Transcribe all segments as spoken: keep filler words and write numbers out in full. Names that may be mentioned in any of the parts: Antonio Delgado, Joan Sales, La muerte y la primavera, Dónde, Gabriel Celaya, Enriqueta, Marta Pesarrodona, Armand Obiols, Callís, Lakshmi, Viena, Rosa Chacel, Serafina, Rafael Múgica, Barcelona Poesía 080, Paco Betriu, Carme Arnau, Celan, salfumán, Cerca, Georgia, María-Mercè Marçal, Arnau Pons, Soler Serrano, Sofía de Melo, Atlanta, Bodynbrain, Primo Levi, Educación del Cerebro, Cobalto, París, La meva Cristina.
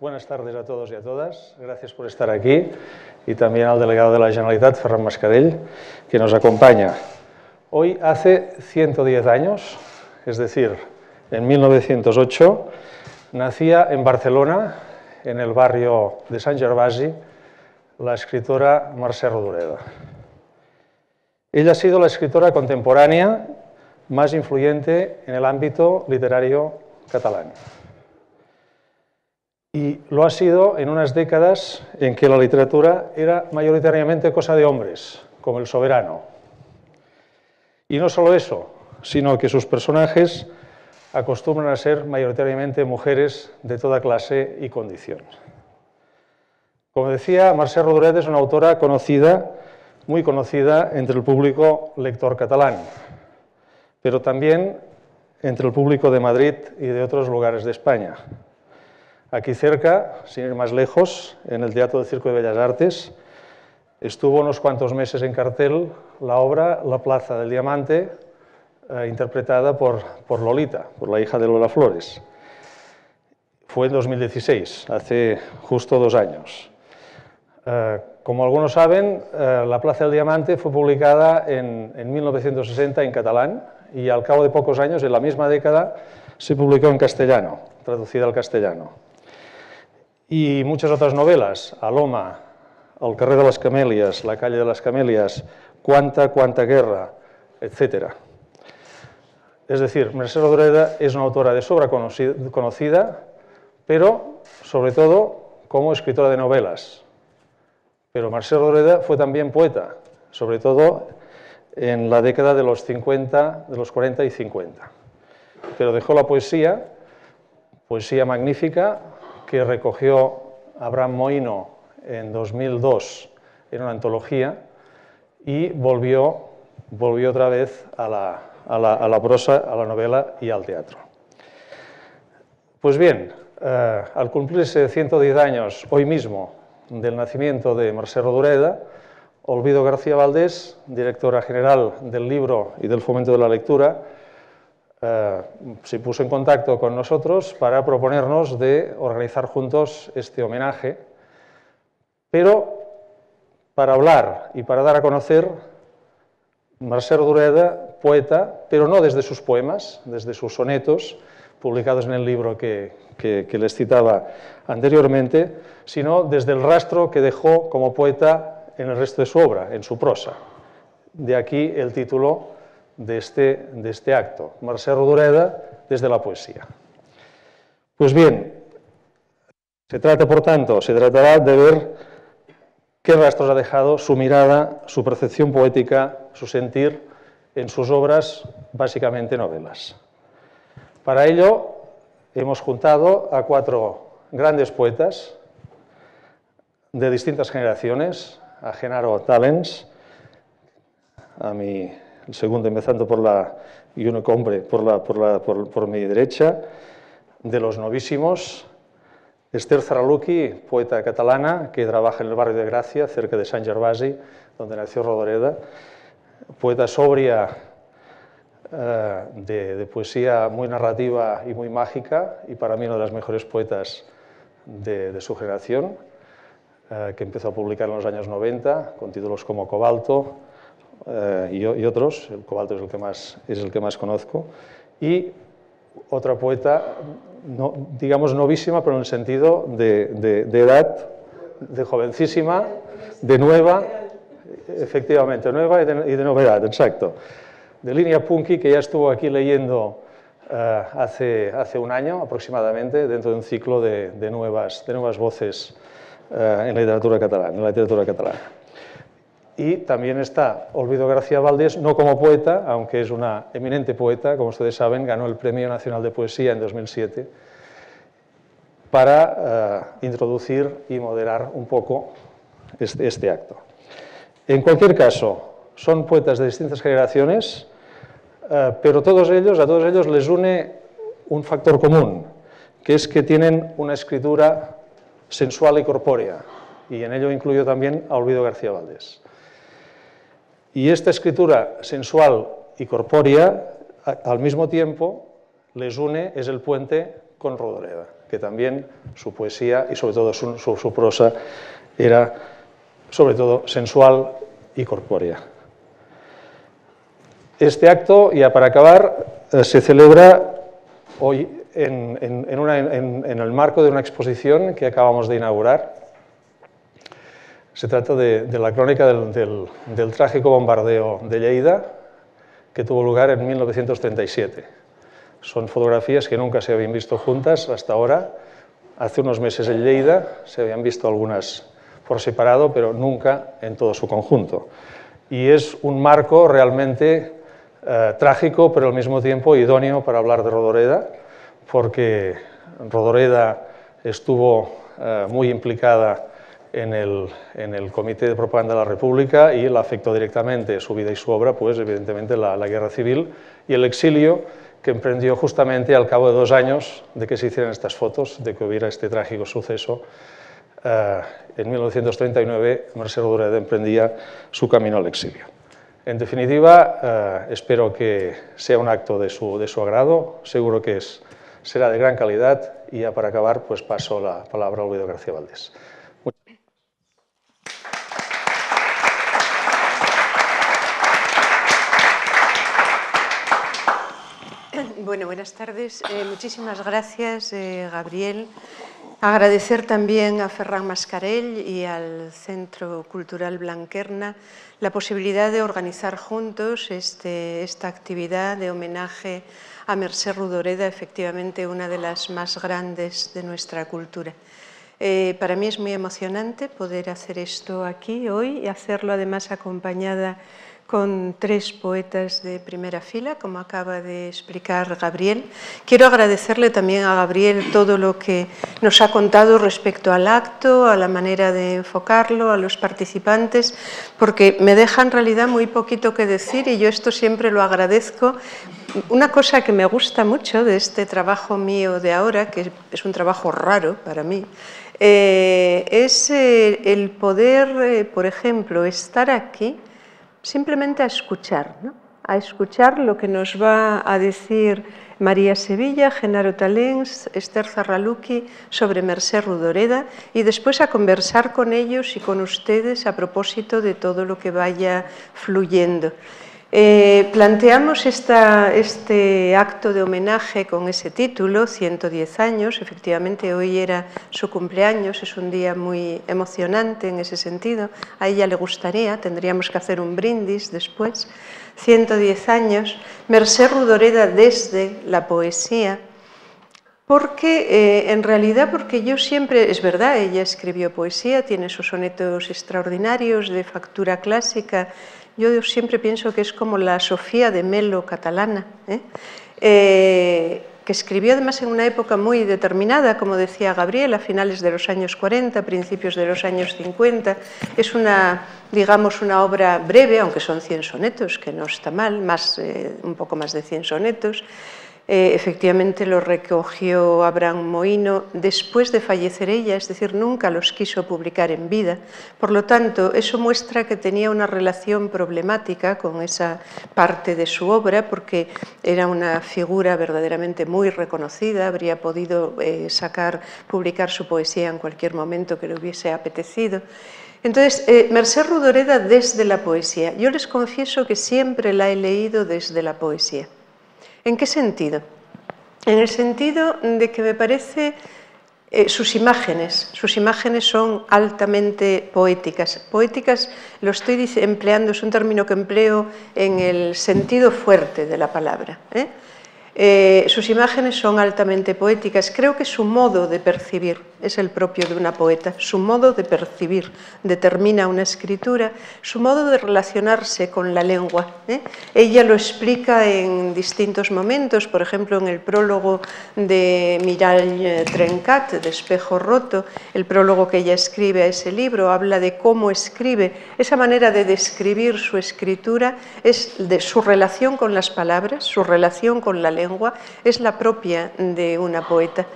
Buenas tardes a todos y a todas. Gracias por estar aquí y también al delegado de la Generalitat, Ferran Mascarell, que nos acompaña. Hoy hace ciento diez años, es decir, en mil novecientos ocho, nacía en Barcelona, en el barrio de Sant Gervasi, la escritora Mercè Rodoreda. Ella ha sido la escritora contemporánea más influyente en el ámbito literario catalán. Y lo ha sido en unas décadas en que la literatura era mayoritariamente cosa de hombres, como El soberano. Y no solo eso, sino que sus personajes acostumbran a ser mayoritariamente mujeres de toda clase y condición. Como decía, Mercè Rodoreda es una autora conocida, muy conocida entre el público lector catalán, pero también entre el público de Madrid y de otros lugares de España. Aquí cerca, sin ir más lejos, en el Teatro del Circo de Bellas Artes, estuvo unos cuantos meses en cartel la obra La Plaza del Diamante, eh, interpretada por, por Lolita, por la hija de Lola Flores. Fue en dos mil dieciséis, hace justo dos años. Eh, como algunos saben, eh, La Plaza del Diamante fue publicada en, en mil novecientos sesenta en catalán y al cabo de pocos años, en la misma década, se publicó en castellano, traducida al castellano. Y muchas otras novelas, Aloma, El carrer de las Camelias, La calle de las Camelias, Cuánta Cuanta Guerra, etcétera. Es decir, Mercè Rodoreda es una autora de sobra conocida, pero sobre todo como escritora de novelas. Pero Mercè Rodoreda fue también poeta, sobre todo en la década de los cincuenta, de los cuarenta y cincuenta. Pero dejó la poesía, poesía magnífica, que recogió Abraham Mohino en dos mil dos en una antología y volvió, volvió otra vez a la, a, la, a la prosa, a la novela y al teatro. Pues bien, eh, al cumplirse ciento diez años hoy mismo del nacimiento de Mercè Rodoreda, Olvido García Valdés, directora general del libro y del fomento de la lectura, Eh, se puso en contacto con nosotros para proponernos de organizar juntos este homenaje, pero para hablar y para dar a conocer Mercè Rodoreda, poeta, pero no desde sus poemas, desde sus sonetos, publicados en el libro que, que, que les citaba anteriormente, sino desde el rastro que dejó como poeta en el resto de su obra, en su prosa. De aquí el título De este, de este acto, Mercè Rodoreda desde la poesía. Pues bien, se trata por tanto, se tratará de ver qué rastros ha dejado su mirada, su percepción poética, su sentir en sus obras, básicamente novelas. Para ello hemos juntado a cuatro grandes poetas de distintas generaciones, a Genaro Talens, a mi... el segundo empezando por la, y uno hombre por, la, por, la, por, por mi derecha, de los novísimos, Esther Zarraluki, poeta catalana, que trabaja en el barrio de Gracia, cerca de Sant Gervasi, donde nació Rodoreda, poeta sobria eh, de, de poesía muy narrativa y muy mágica, y para mí una de las mejores poetas de, de su generación, eh, que empezó a publicar en los años noventa, con títulos como Cobalto, Uh, y, y otros, el Cobalto es el que más, es el que más conozco, y otra poeta, no, digamos, novísima, pero en el sentido de, de, de edad, de jovencísima, de nueva, efectivamente, nueva y de, y de novedad, exacto, de Línea Punky, que ya estuvo aquí leyendo uh, hace, hace un año aproximadamente, dentro de un ciclo de, de, nuevas, de nuevas voces uh, en la literatura catalana, en la literatura catalana. Y también está Olvido García Valdés, no como poeta, aunque es una eminente poeta, como ustedes saben, ganó el Premio Nacional de Poesía en dos mil siete, para eh, introducir y moderar un poco este, este acto. En cualquier caso, son poetas de distintas generaciones, eh, pero todos ellos, a todos ellos les une un factor común, que es que tienen una escritura sensual y corpórea, y en ello incluyo también a Olvido García Valdés. Y esta escritura sensual y corpórea, al mismo tiempo, les une, es el puente con Rodoreda. que también su poesía y sobre todo su, su, su prosa era sobre todo sensual y corpórea. Este acto, ya para acabar, se celebra hoy en, en, en, una, en, en el marco de una exposición que acabamos de inaugurar. Se trata de, de la crónica del, del, del trágico bombardeo de Lleida, que tuvo lugar en mil novecientos treinta y siete. Son fotografías que nunca se habían visto juntas hasta ahora. Hace unos meses en Lleida se habían visto algunas por separado, pero nunca en todo su conjunto. Y es un marco realmente eh, trágico, pero al mismo tiempo idóneo para hablar de Rodoreda, porque Rodoreda estuvo eh, muy implicada en el, en el Comité de Propaganda de la República y la afectó directamente su vida y su obra, pues evidentemente la, la guerra civil y el exilio que emprendió justamente al cabo de dos años de que se hicieran estas fotos, de que hubiera este trágico suceso. Eh, en mil novecientos treinta y nueve Mercè Rodoreda emprendía su camino al exilio. En definitiva, eh, espero que sea un acto de su, de su agrado, seguro que es, será de gran calidad y ya para acabar pues paso la palabra a Olvido García Valdés. Bueno, buenas tardes. Eh, muchísimas gracias, eh, Gabriel. Agradecer también a Ferran Mascarell y al Centro Cultural Blanquerna la posibilidad de organizar juntos este, esta actividad de homenaje a Mercè Rodoreda, efectivamente una de las más grandes de nuestra cultura. Eh, para mí es muy emocionante poder hacer esto aquí hoy y hacerlo además acompañada con tres poetas de primera fila, como acaba de explicar Gabriel. Quiero agradecerle también a Gabriel todo lo que nos ha contado respecto al acto, a la manera de enfocarlo, a los participantes, porque me deja en realidad muy poquito que decir y yo esto siempre lo agradezco. Una cosa que me gusta mucho de este trabajo mío de ahora, que es un trabajo raro para mí, eh, es eh, el poder, eh, por ejemplo, estar aquí simplemente a escuchar, ¿no? A escuchar lo que nos va a decir María Sevilla, Genaro Talens, Esther Zarraluki sobre Mercè Rodoreda y después a conversar con ellos y con ustedes a propósito de todo lo que vaya fluyendo. Eh, planteamos esta, este acto de homenaje con ese título, ciento diez años, efectivamente hoy era su cumpleaños, es un día muy emocionante en ese sentido, a ella le gustaría, tendríamos que hacer un brindis después, ciento diez años, Mercè Rodoreda desde la poesía. Porque eh, en realidad, porque yo siempre, es verdad, ella escribió poesía, tiene sus sonetos extraordinarios de factura clásica, yo siempre pienso que es como la Sofía de Melo catalana, ¿eh? Eh, que escribió además en una época muy determinada, como decía Gabriel, a finales de los años cuarenta, principios de los años cincuenta. Es una, digamos, una obra breve, aunque son cien sonetos, que no está mal, más, eh, un poco más de cien sonetos. Eh, efectivamente lo recogió Abraham Mohino después de fallecer ella, es decir, nunca los quiso publicar en vida. Por lo tanto, eso muestra que tenía una relación problemática con esa parte de su obra, porque era una figura verdaderamente muy reconocida, habría podido eh, sacar, publicar su poesía en cualquier momento que le hubiese apetecido. Entonces, eh, Mercè Rodoreda desde la poesía. Yo les confieso que siempre la he leído desde la poesía. ¿En qué sentido? En el sentido de que me parece eh, sus imágenes, sus imágenes son altamente poéticas. Poéticas, lo estoy empleando, es un término que empleo en el sentido fuerte de la palabra, ¿eh? Eh, sus imágenes son altamente poéticas. Creo que su modo de percibir es el propio de una poeta. Su modo de percibir determina una escritura, su modo de relacionarse con la lengua, ¿eh? Ella lo explica en distintos momentos, por ejemplo en el prólogo de Mirall Trencat, de Espejo Roto, el prólogo que ella escribe a ese libro, habla de cómo escribe. Esa manera de describir su escritura es de su relación con las palabras, su relación con la lengua. Lengua es la propia de una poeta.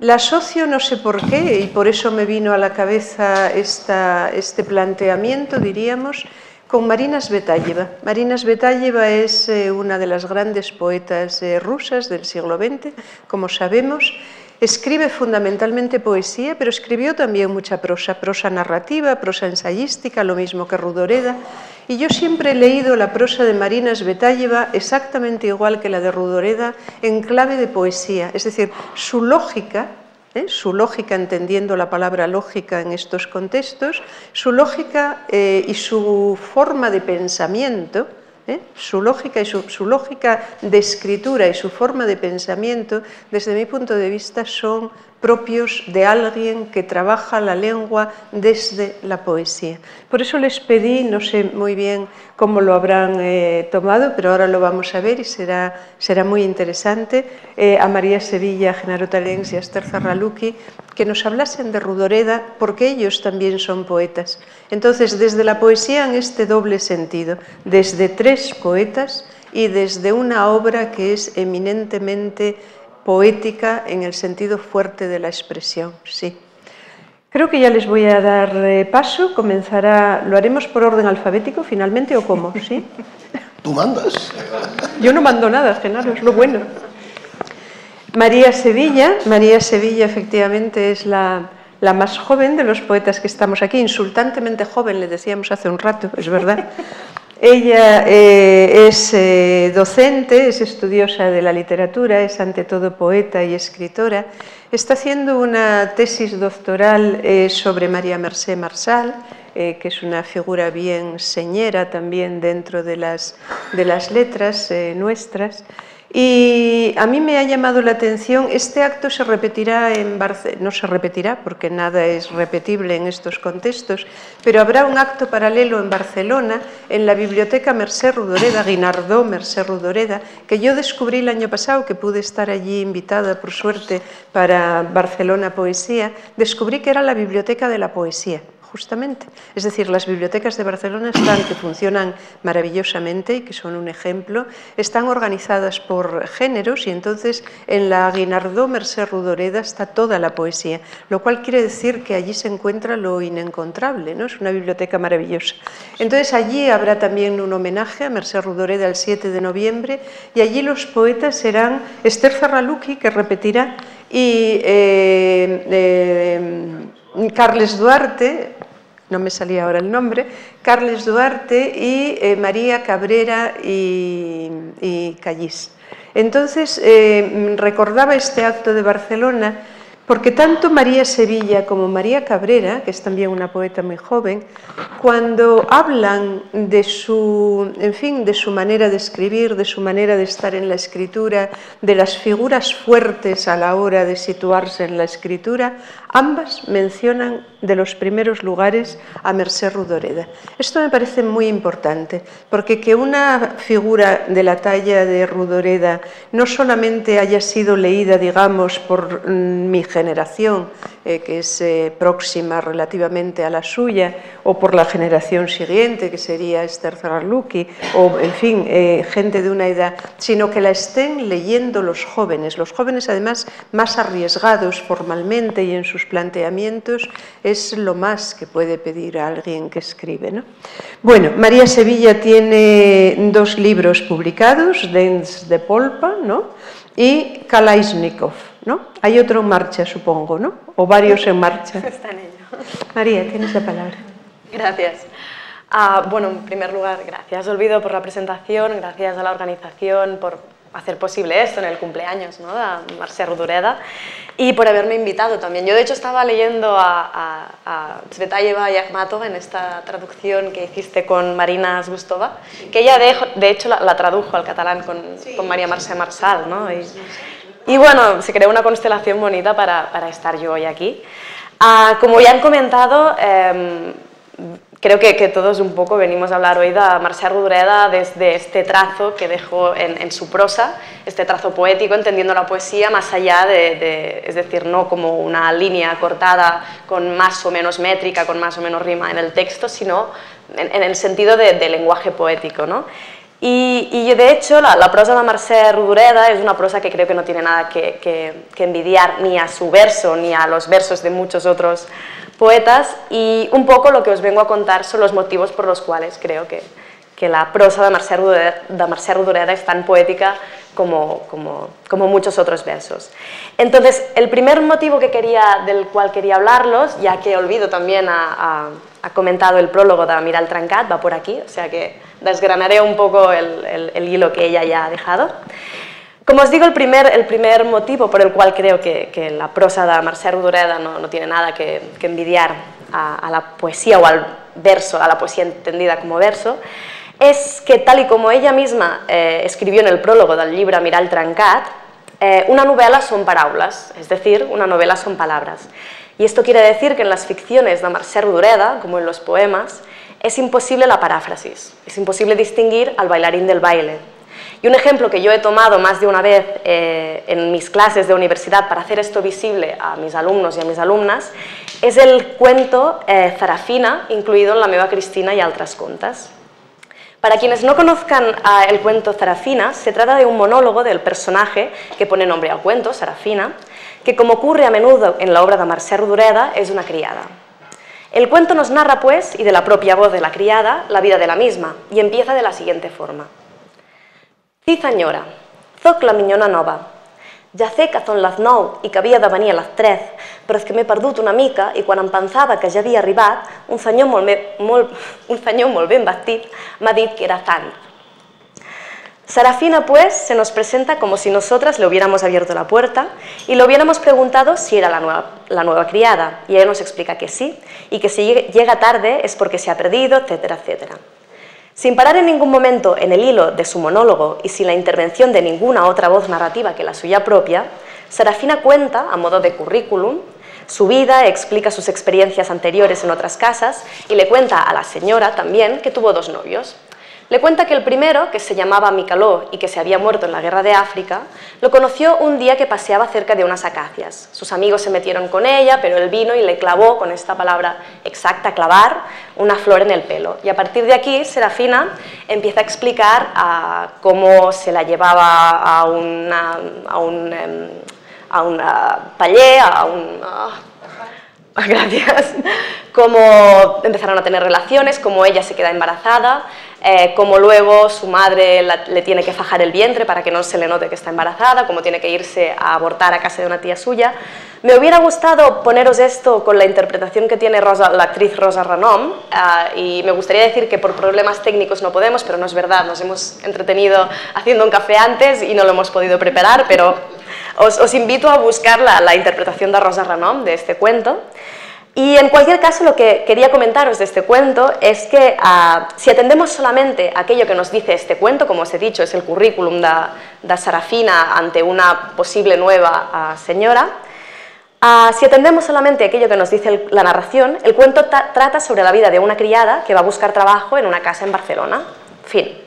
La asocio no sé por qué y por eso me vino a la cabeza esta, este planteamiento, diríamos, con Marina Tsvietáieva. Marina Tsvietáieva es eh, una de las grandes poetas eh, rusas del siglo veinte, como sabemos, Escribe fundamentalmente poesía, pero escribió también mucha prosa, prosa narrativa, prosa ensayística, lo mismo que Rodoreda. Y yo siempre he leído la prosa de Marina Tsvietáieva exactamente igual que la de Rodoreda, en clave de poesía. Es decir, su lógica, ¿eh? su lógica, entendiendo la palabra lógica en estos contextos, su lógica eh, y su forma de pensamiento, ¿Eh? su lógica y su, su lógica de escritura y su forma de pensamiento, desde mi punto de vista, son propios de alguien que trabaja la lengua desde la poesía. Por eso les pedí, no sé muy bien cómo lo habrán eh, tomado, pero ahora lo vamos a ver y será, será muy interesante, eh, a María Sevilla, a Genaro Talens y a Esther Zarraluki, que nos hablasen de Rodoreda, porque ellos también son poetas. Entonces, desde la poesía en este doble sentido, desde tres poetas y desde una obra que es eminentemente poética en el sentido fuerte de la expresión, sí. Creo que ya les voy a dar paso, comenzará, lo haremos por orden alfabético finalmente, ¿o cómo? ¿Sí? ¿Tú mandas? Yo no mando nada, Genaro, es lo bueno. María Sevilla, María Sevilla efectivamente es la, la más joven de los poetas que estamos aquí, insultantemente joven, le decíamos hace un rato, es verdad. Ella eh, es eh, docente, es estudiosa de la literatura, es ante todo poeta y escritora. Está haciendo una tesis doctoral eh, sobre María-Mercè Marçal, eh, que es una figura bien señera también dentro de las, de las letras eh, nuestras. Y a mí me ha llamado la atención, este acto se repetirá en Barcelona, no se repetirá porque nada es repetible en estos contextos, pero habrá un acto paralelo en Barcelona, en la biblioteca Mercè Rodoreda, Guinardó-Mercè Rodoreda, que yo descubrí el año pasado, que pude estar allí invitada por suerte para Barcelona Poesía, descubrí que era la biblioteca de la poesía. Justamente. Es decir, las bibliotecas de Barcelona están, que funcionan maravillosamente y que son un ejemplo, están organizadas por géneros y entonces en la Guinardó-Mercè Rodoreda está toda la poesía, lo cual quiere decir que allí se encuentra lo inencontrable, ¿no? Es una biblioteca maravillosa. Entonces allí habrá también un homenaje a Mercè Rodoreda el siete de noviembre y allí los poetas serán Esther Zarraluki, que repetirá, y... Eh, eh, Carles Duarte, no me salía ahora el nombre, Carles Duarte y eh, María Cabrera y, y Callís. Entonces, eh, recordaba este acto de Barcelona porque tanto María Sevilla como María Cabrera, que es también una poeta muy joven, cuando hablan de su, en fin, de su manera de escribir, de su manera de estar en la escritura, de las figuras fuertes a la hora de situarse en la escritura, ambas mencionan de los primeros lugares a Mercè Rodoreda. Esto me parece muy importante, porque que una figura de la talla de Rodoreda no solamente haya sido leída, digamos, por mmm, mi generación, generación eh, que es eh, próxima relativamente a la suya, o por la generación siguiente, que sería Esther Zarraluki, o en fin, eh, gente de una edad, sino que la estén leyendo los jóvenes. Los jóvenes, además, más arriesgados formalmente y en sus planteamientos, es lo más que puede pedir a alguien que escribe, ¿no? Bueno, María Sevilla tiene dos libros publicados, Dents de Polpa, ¿no?, y Kalashnikov, ¿no? Hay otro en marcha, supongo, ¿no? O varios en marcha. Está en ello. María, tienes la palabra. Gracias. Uh, bueno, en primer lugar, gracias, Olvido, por la presentación, gracias a la organización por hacer posible esto en el cumpleaños, ¿no?, de Mercè Rodoreda, y por haberme invitado también. Yo, de hecho, estaba leyendo a, a, a Tsvietáieva y Akhmatova en esta traducción que hiciste con Marina Tsvietáieva, que ella, de, de hecho, la, la tradujo al catalán con, sí, con María-Mercè Marçal, ¿no? Y, y bueno, se creó una constelación bonita para, para estar yo hoy aquí. Ah, como ya han comentado, eh, creo que, que todos un poco venimos a hablar hoy de Mercè Rodoreda desde este trazo que dejó en, en su prosa, este trazo poético, entendiendo la poesía más allá de, de, es decir, no como una línea cortada con más o menos métrica, con más o menos rima en el texto, sino en, en el sentido de, de lenguaje poético, ¿no? Y, y de hecho la, la prosa de Mercè Rodoreda es una prosa que creo que no tiene nada que, que, que envidiar ni a su verso ni a los versos de muchos otros poetas, y un poco lo que os vengo a contar son los motivos por los cuales creo que, que la prosa de Mercè Rodoreda, de Mercè Rodoreda es tan poética como, como, como muchos otros versos. Entonces, el primer motivo que quería, del cual quería hablarlos, ya que Olvido también ha, ha, ha comentado el prólogo de Mirall Trencat, va por aquí, o sea que desgranaré un poco el, el, el hilo que ella ya ha dejado. Como os digo, el primer, el primer motivo por el cual creo que, que la prosa de Mercè Rodoreda no, no tiene nada que, que envidiar a, a la poesía o al verso, a la poesía entendida como verso, es que tal y como ella misma eh, escribió en el prólogo del libro Mirall Trencat, eh, una novela son paraules, es decir, una novela son palabras. Y esto quiere decir que en las ficciones de Mercè Rodoreda, como en los poemas, es imposible la paráfrasis, es imposible distinguir al bailarín del baile. Y un ejemplo que yo he tomado más de una vez eh, en mis clases de universidad para hacer esto visible a mis alumnos y a mis alumnas es el cuento eh, Serafina, incluido en La meva Cristina y otras contas. Para quienes no conozcan el cuento Serafina, se trata de un monólogo del personaje que pone nombre al cuento, Serafina, que como ocurre a menudo en la obra de Mercè Rodoreda, es una criada. El cuento nos narra pues, y de la propia voz de la criada, la vida de la misma, y empieza de la siguiente forma. Sí, senyora, soc la minyona nova. Ja sé que són les nou i que havia de venir a les tres, però és que m'he perdut una mica i quan em pensava que ja havia arribat, un senyor molt, molt, un senyor molt ben vestit m'ha dit que era sant. Serafina, pues, se nos presenta como si nosotras le hubiéramos abierto la puerta y le hubiéramos preguntado si era la nueva, la nueva criada, y ella nos explica que sí, y que si llega tarde es porque se ha perdido, etcétera, etcétera. Sin parar en ningún momento en el hilo de su monólogo y sin la intervención de ninguna otra voz narrativa que la suya propia, Serafina cuenta, a modo de currículum, su vida, explica sus experiencias anteriores en otras casas y le cuenta a la señora también que tuvo dos novios. Le cuenta que el primero, que se llamaba Micaló y que se había muerto en la guerra de África, lo conoció un día que paseaba cerca de unas acacias. Sus amigos se metieron con ella, pero él vino y le clavó, con esta palabra exacta, clavar, una flor en el pelo. Y a partir de aquí, Serafina empieza a explicar a cómo se la llevaba a, una, a, un, a una paller, a un... Gracias. Cómo empezaron a tener relaciones, cómo ella se queda embarazada, eh, cómo luego su madre la, le tiene que fajar el vientre para que no se le note que está embarazada, cómo tiene que irse a abortar a casa de una tía suya. Me hubiera gustado poneros esto con la interpretación que tiene Rosa, la actriz Rosa Renom, eh, y me gustaría decir que por problemas técnicos no podemos, pero no es verdad, nos hemos entretenido haciendo un café antes y no lo hemos podido preparar, pero... Os, os invito a buscar la, la interpretación de Rosa Renom de este cuento. Y en cualquier caso, lo que quería comentaros de este cuento es que uh, si atendemos solamente aquello que nos dice este cuento, como os he dicho, es el currículum de, de Serafina ante una posible nueva uh, señora, uh, si atendemos solamente aquello que nos dice el, la narración, el cuento trata sobre la vida de una criada que va a buscar trabajo en una casa en Barcelona. Fin.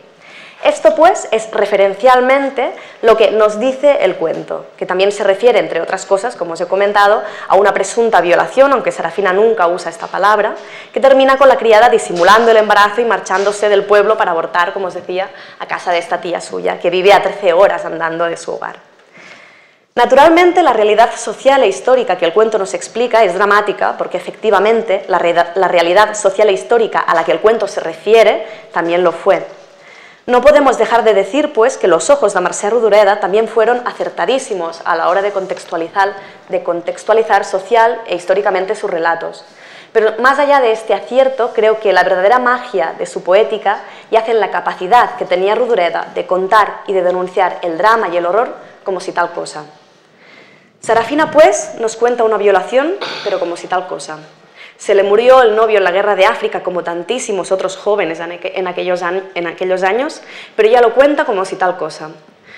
Esto, pues, es referencialmente lo que nos dice el cuento, que también se refiere, entre otras cosas, como os he comentado, a una presunta violación, aunque Serafina nunca usa esta palabra, que termina con la criada disimulando el embarazo y marchándose del pueblo para abortar, como os decía, a casa de esta tía suya, que vive a trece horas andando de su hogar. Naturalmente, la realidad social e histórica que el cuento nos explica es dramática, porque efectivamente la, re la realidad social e histórica a la que el cuento se refiere también lo fue. No podemos dejar de decir, pues, que los ojos de Mercè Rodoreda también fueron acertadísimos a la hora de contextualizar, de contextualizar social e históricamente sus relatos. Pero más allá de este acierto, creo que la verdadera magia de su poética yace en la capacidad que tenía Rodoreda de contar y de denunciar el drama y el horror como si tal cosa. Serafina, pues, nos cuenta una violación, pero como si tal cosa. Se le murió el novio en la guerra de África, como tantísimos otros jóvenes en aquellos, en aquellos años, pero ella lo cuenta como si tal cosa.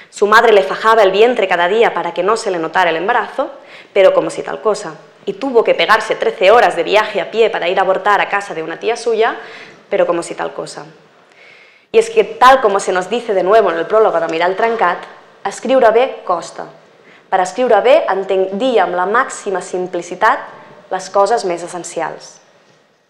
Su madre le fajaba el vientre cada día para que no se le notara el embarazo, pero como si tal cosa. Y tuvo que pegarse trece horas de viaje a pie para ir a abortar a casa de una tía suya, pero como si tal cosa. Y es que, tal como se nos dice de nuevo en el prólogo de Mirall Trencat, escriure bé costa. Per escriure bé, entendí amb la màxima simplicitat las cosas más esenciales.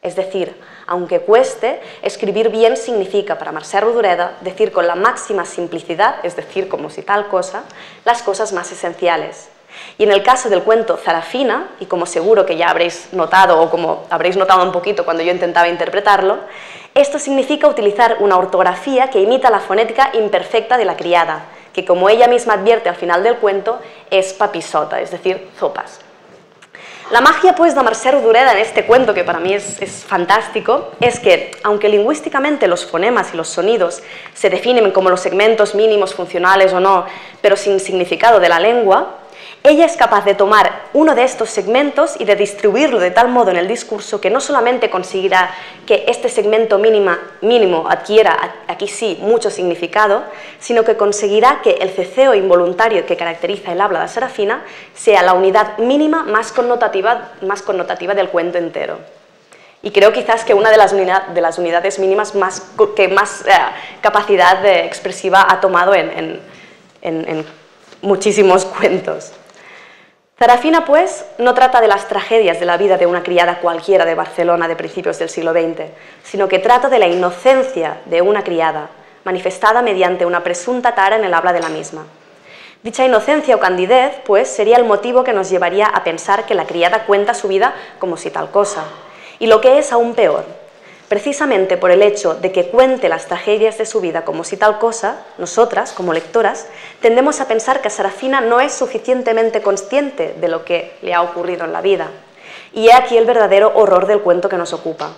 Es decir, aunque cueste, escribir bien significa, para Mercè Rodoreda, decir con la máxima simplicidad, es decir, como si tal cosa, las cosas más esenciales. Y en el caso del cuento Serafina, y como seguro que ya habréis notado, o como habréis notado un poquito cuando yo intentaba interpretarlo, esto significa utilizar una ortografía que imita la fonética imperfecta de la criada, que, como ella misma advierte al final del cuento, es papisota, es decir, sopas. La magia, pues, de Mercè Rodoreda en este cuento, que para mí es, es fantástico, es que, aunque lingüísticamente los fonemas y los sonidos se definen como los segmentos mínimos funcionales o no, pero sin significado de la lengua, ella es capaz de tomar uno de estos segmentos y de distribuirlo de tal modo en el discurso que no solamente conseguirá que este segmento mínima, mínimo adquiera, aquí sí, mucho significado, sino que conseguirá que el ceceo involuntario que caracteriza el habla de Serafina sea la unidad mínima más connotativa, más connotativa del cuento entero. Y creo quizás que una de las, unidad, de las unidades mínimas más, que más eh, capacidad eh, expresiva ha tomado en, en, en, en muchísimos cuentos. Serafina, pues, no trata de las tragedias de la vida de una criada cualquiera de Barcelona de principios del siglo veinte, sino que trata de la inocencia de una criada, manifestada mediante una presunta tara en el habla de la misma. Dicha inocencia o candidez, pues, sería el motivo que nos llevaría a pensar que la criada cuenta su vida como si tal cosa. Y lo que es aún peor, precisamente por el hecho de que cuente las tragedias de su vida como si tal cosa, nosotras, como lectoras, tendemos a pensar que Serafina no es suficientemente consciente de lo que le ha ocurrido en la vida. Y he aquí el verdadero horror del cuento que nos ocupa.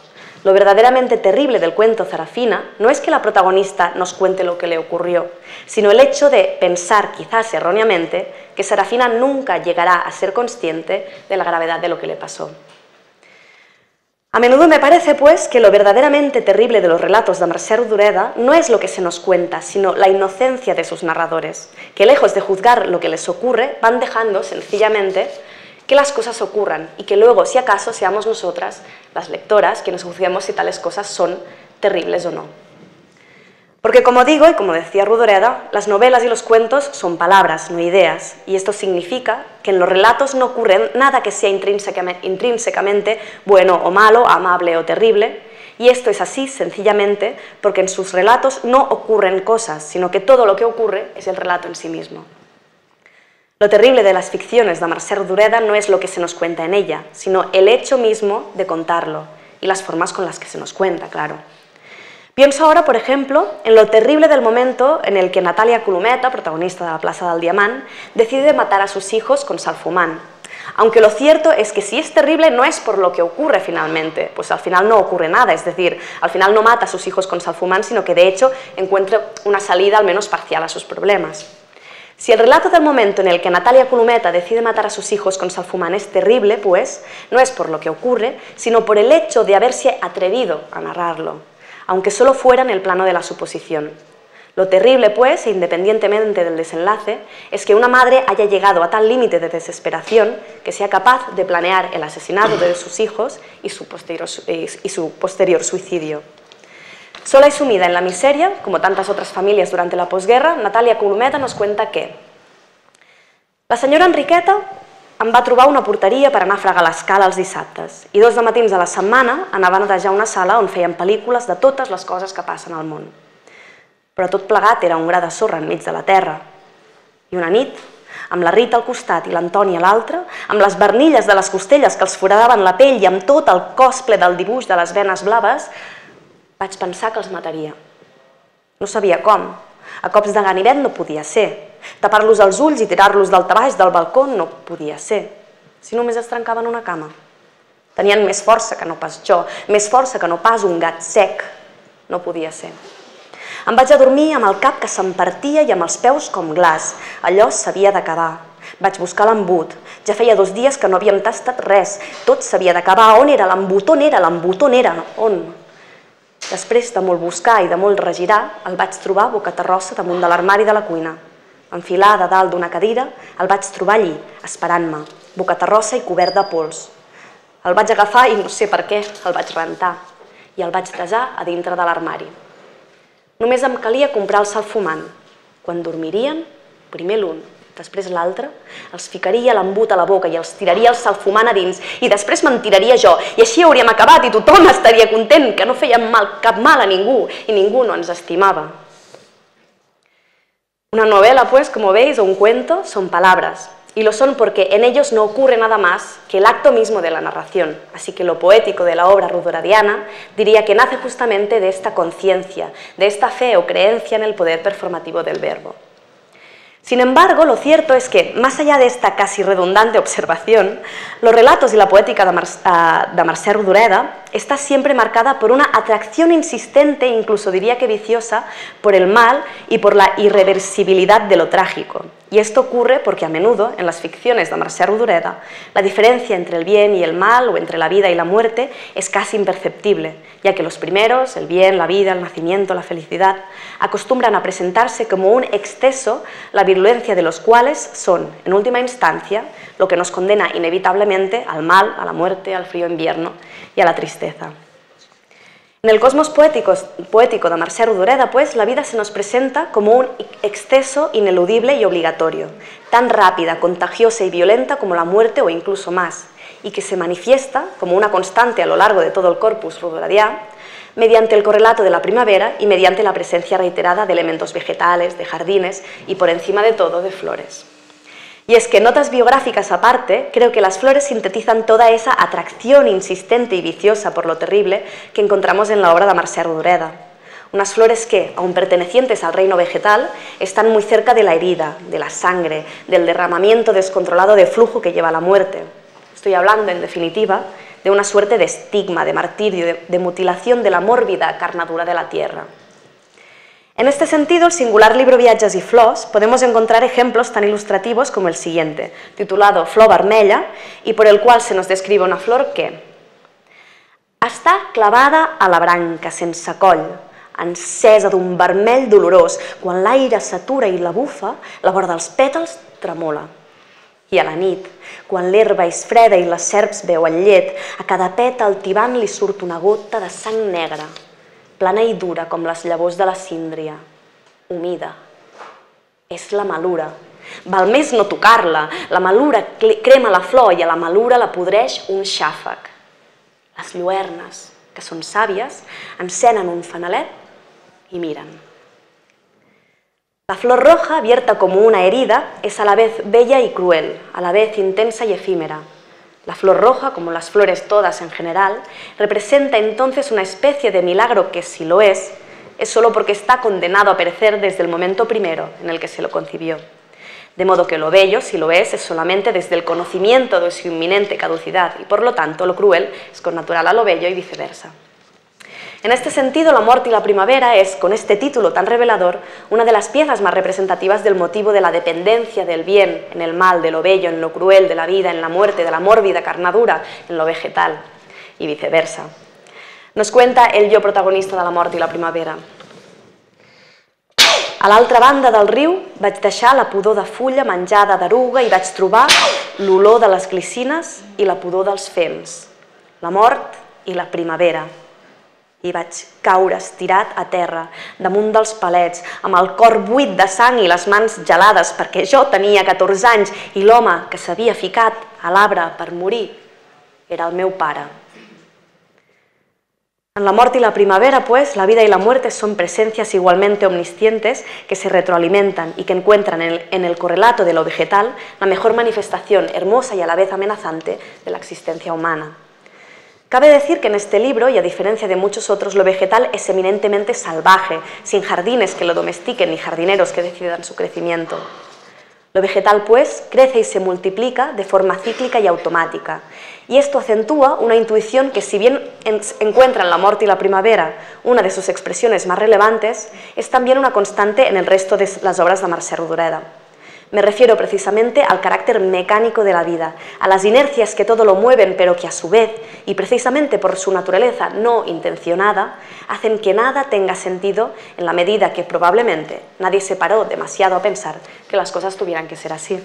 Lo verdaderamente terrible del cuento Serafina no es que la protagonista nos cuente lo que le ocurrió, sino el hecho de pensar, quizás erróneamente, que Serafina nunca llegará a ser consciente de la gravedad de lo que le pasó. A menudo me parece, pues, que lo verdaderamente terrible de los relatos de Mercè Rodoreda no es lo que se nos cuenta, sino la inocencia de sus narradores, que lejos de juzgar lo que les ocurre, van dejando, sencillamente, que las cosas ocurran y que luego, si acaso, seamos nosotras, las lectoras, quienes juzguemos si tales cosas son terribles o no. Porque, como digo y como decía Rodoreda, las novelas y los cuentos son palabras, no ideas, y esto significa que en los relatos no ocurre nada que sea intrínsecamente bueno o malo, amable o terrible, y esto es así sencillamente porque en sus relatos no ocurren cosas, sino que todo lo que ocurre es el relato en sí mismo. Lo terrible de las ficciones de Mercè Rodoreda no es lo que se nos cuenta en ella, sino el hecho mismo de contarlo, y las formas con las que se nos cuenta, claro. Pienso ahora, por ejemplo, en lo terrible del momento en el que Natalia Colometa, protagonista de La Plaza del Diamante, decide matar a sus hijos con salfumán. Aunque lo cierto es que si es terrible no es por lo que ocurre finalmente, pues al final no ocurre nada, es decir, al final no mata a sus hijos con salfumán, sino que de hecho encuentra una salida al menos parcial a sus problemas. Si el relato del momento en el que Natalia Colometa decide matar a sus hijos con salfumán es terrible, pues no es por lo que ocurre, sino por el hecho de haberse atrevido a narrarlo, aunque solo fuera en el plano de la suposición. Lo terrible, pues, e independientemente del desenlace, es que una madre haya llegado a tal límite de desesperación que sea capaz de planear el asesinato de sus hijos y su posterior, y su posterior suicidio. Sola y sumida en la miseria, como tantas otras familias durante la posguerra, Natalia Colometa nos cuenta que la senyora Enriqueta em va trobar una porteria per anar a fregar l'escala els dissabtes i dos de matins de la setmana anava a netejar una sala on feien pel·lícules de totes les coses que passen al món. Però tot plegat era un gra de sorra enmig de la terra. I una nit, amb la Rita al costat i l'Antoni a l'altre, amb les barnilles de les costelles que els foradaven la pell i amb tot el cos ple del dibuix de les venes blaves, vaig pensar que els mataria. No sabia com. A cops de ganivet no podia ser. Tapar-los els ulls i tirar-los del tabaix del balcó no podia ser, si només es trencaven una cama. Tenien més força que no pas jo, més força que no pas un gat sec. No podia ser. Em vaig adormir amb el cap que se'm partia i amb els peus com glaç. Allò s'havia d'acabar. Vaig buscar l'embut. Ja feia dos dies que no havíem tastat res. Tot s'havia d'acabar. On era l'embut? On era l'embut? On era? On? Després de molt buscar i de molt regirar, el vaig trobar bocaterrossa damunt de l'armari de la cuina. Enfilada a dalt d'una cadira, el vaig trobar allí, esperant-me, bocaterrossa i cobert de pols. El vaig agafar i no sé per què, el vaig rentar i el vaig desar a dintre de l'armari. Només em calia comprar el salfumant. Quan dormirien, primer l'un, després l'altre, els ficaria l'embut a la boca i els tiraria el salfumant a dins i després me'n tiraria jo i així hauríem acabat i tothom estaria content que no fèiem mal, cap mal a ningú i ningú no ens estimava. Una novela, pues, como veis, o un cuento, son palabras, y lo son porque en ellos no ocurre nada más que el acto mismo de la narración, así que lo poético de la obra rodorediana diría que nace justamente de esta conciencia, de esta fe o creencia en el poder performativo del verbo. Sin embargo, lo cierto es que, más allá de esta casi redundante observación, los relatos y la poética de, Mar de Mercè Rodoreda está siempre marcada por una atracción insistente, incluso diría que viciosa, por el mal y por la irreversibilidad de lo trágico. Y esto ocurre porque a menudo, en las ficciones de Mercè Rodoreda, la diferencia entre el bien y el mal, o entre la vida y la muerte, es casi imperceptible, ya que los primeros, el bien, la vida, el nacimiento, la felicidad, acostumbran a presentarse como un exceso, la violencia de los cuales son, en última instancia, lo que nos condena inevitablemente al mal, a la muerte, al frío invierno y a la tristeza. En el cosmos poético, poético de Mercè Rodoreda, pues, la vida se nos presenta como un exceso ineludible y obligatorio, tan rápida, contagiosa y violenta como la muerte o incluso más, y que se manifiesta como una constante a lo largo de todo el corpus rodoredià, mediante el correlato de la primavera y mediante la presencia reiterada de elementos vegetales, de jardines y, por encima de todo, de flores. Y es que, notas biográficas aparte, creo que las flores sintetizan toda esa atracción insistente y viciosa por lo terrible que encontramos en la obra de Mercè Rodoreda. Unas flores que, aun pertenecientes al reino vegetal, están muy cerca de la herida, de la sangre, del derramamiento descontrolado de flujo que lleva a la muerte. Estoy hablando, en definitiva, de una suerte de estigma, de martirio, de, de mutilación de la mórbida carnadura de la tierra. En este sentido, el singular libro Viatges i Flors podemos encontrar ejemplos tan ilustrativos como el siguiente, titulado Flor vermella, y por el cual se nos describe una flor que està clavada a la branca, sense coll, encesa d'un vermell dolorós, quan l'aire s'atura i la bufa, la vora dels pètals tremola. I a la nit, quan l'herba és freda i les serps veuen llet, a cada pètal tibant li surt una gota de sang negra, plana i dura com les llavors de la síndria, humida. És la malura. Val més no tocar-la. La malura crema la flor i a la malura la podreix un xàfec. Les lluernes, que són sàvies, encenen un fanalet i miren. La flor roja, abierta como una herida, es a la vez bella y cruel, a la vez intensa y efímera. La flor roja, como las flores todas en general, representa entonces una especie de milagro que, si lo es, es solo porque está condenado a perecer desde el momento primero en el que se lo concibió. De modo que lo bello, si lo es, es solamente desde el conocimiento de su inminente caducidad y, por lo tanto, lo cruel es connatural a lo bello y viceversa. En este sentido, La muerte y la primavera es, con este título tan revelador, una de las piezas más representativas del motivo de la dependencia del bien en el mal, de lo bello en lo cruel, de la vida en la muerte, de la mórbida carnadura en lo vegetal y viceversa. Nos cuenta el yo protagonista de La muerte y la primavera. A l'altra banda del riu vaig deixar la pudor de fulla menjada d'eruga i vaig trobar l'olor de les glicines i la pudor dels fems, la mort i la primavera. I vaig caure estirat a terra, damunt dels palets, amb el cor buit de sang i les mans gelades, perquè jo tenia catorze anys i l'home que s'havia ficat a l'arbre per morir era el meu pare. En La muerte y la primavera, pues, la vida y la muerte son presencias igualmente omniscientes que se retroalimentan y que encuentran en el, en el correlato de lo vegetal la mejor manifestación hermosa y a la vez amenazante de la existencia humana. Cabe decir que en este libro, y a diferencia de muchos otros, lo vegetal es eminentemente salvaje, sin jardines que lo domestiquen ni jardineros que decidan su crecimiento. Lo vegetal, pues, crece y se multiplica de forma cíclica y automática. Y esto acentúa una intuición que, si bien encuentra en La muerte y la primavera una de sus expresiones más relevantes, es también una constante en el resto de las obras de Mercè Rodoreda. Me refiero precisamente al carácter mecánico de la vida, a las inercias que todo lo mueven, pero que a su vez, y precisamente por su naturaleza no intencionada, hacen que nada tenga sentido en la medida que probablemente nadie se paró demasiado a pensar que las cosas tuvieran que ser así.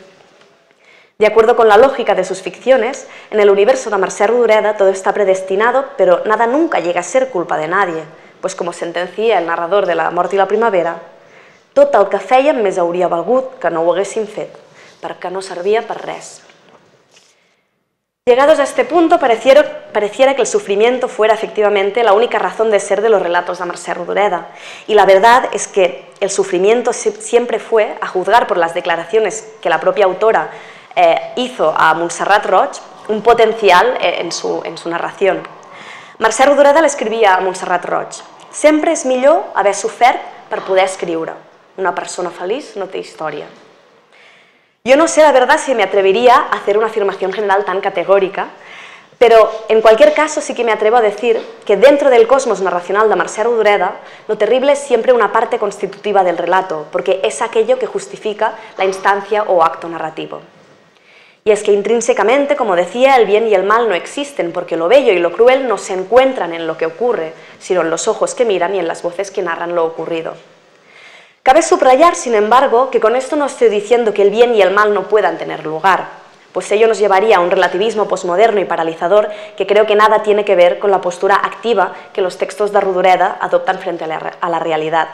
De acuerdo con la lógica de sus ficciones, en el universo de Mercè Rodoreda todo está predestinado, pero nada nunca llega a ser culpa de nadie, pues, como sentencia el narrador de La muerte y la primavera, tot el que fèiem més hauria valgut que no ho haguéssim fet, perquè no servia per res. Llegados a este punto, pareciera que el sufrimiento fuera efectivamente la única razón de ser de los relatos de Mercè Rodoreda. Y la verdad es que el sufrimiento siempre fue, a juzgar por las declaraciones que la propia autora eh, hizo a Montserrat Roig, un potencial eh, en, su, en su narración. Mercè Rodoreda le escrivia a Montserrat Roig: «Sempre és millor haver sofert per poder escriure. Una persona feliç no té història». Yo no sé, la verdad, si me atrevería a hacer una afirmación general tan categórica, pero en cualquier caso sí que me atrevo a decir que dentro del cosmos narracional de Mercè Rodoreda, lo terrible es siempre una parte constitutiva del relato, porque es aquello que justifica la instancia o acto narrativo. Y es que intrínsecamente, como decía, el bien y el mal no existen, porque lo bello y lo cruel no se encuentran en lo que ocurre, sino en los ojos que miran y en las voces que narran lo ocurrido. Cabe subrayar, sin embargo, que con esto no estoy diciendo que el bien y el mal no puedan tener lugar, pues ello nos llevaría a un relativismo posmoderno y paralizador que creo que nada tiene que ver con la postura activa que los textos de Rodoreda adoptan frente a la, a la realidad.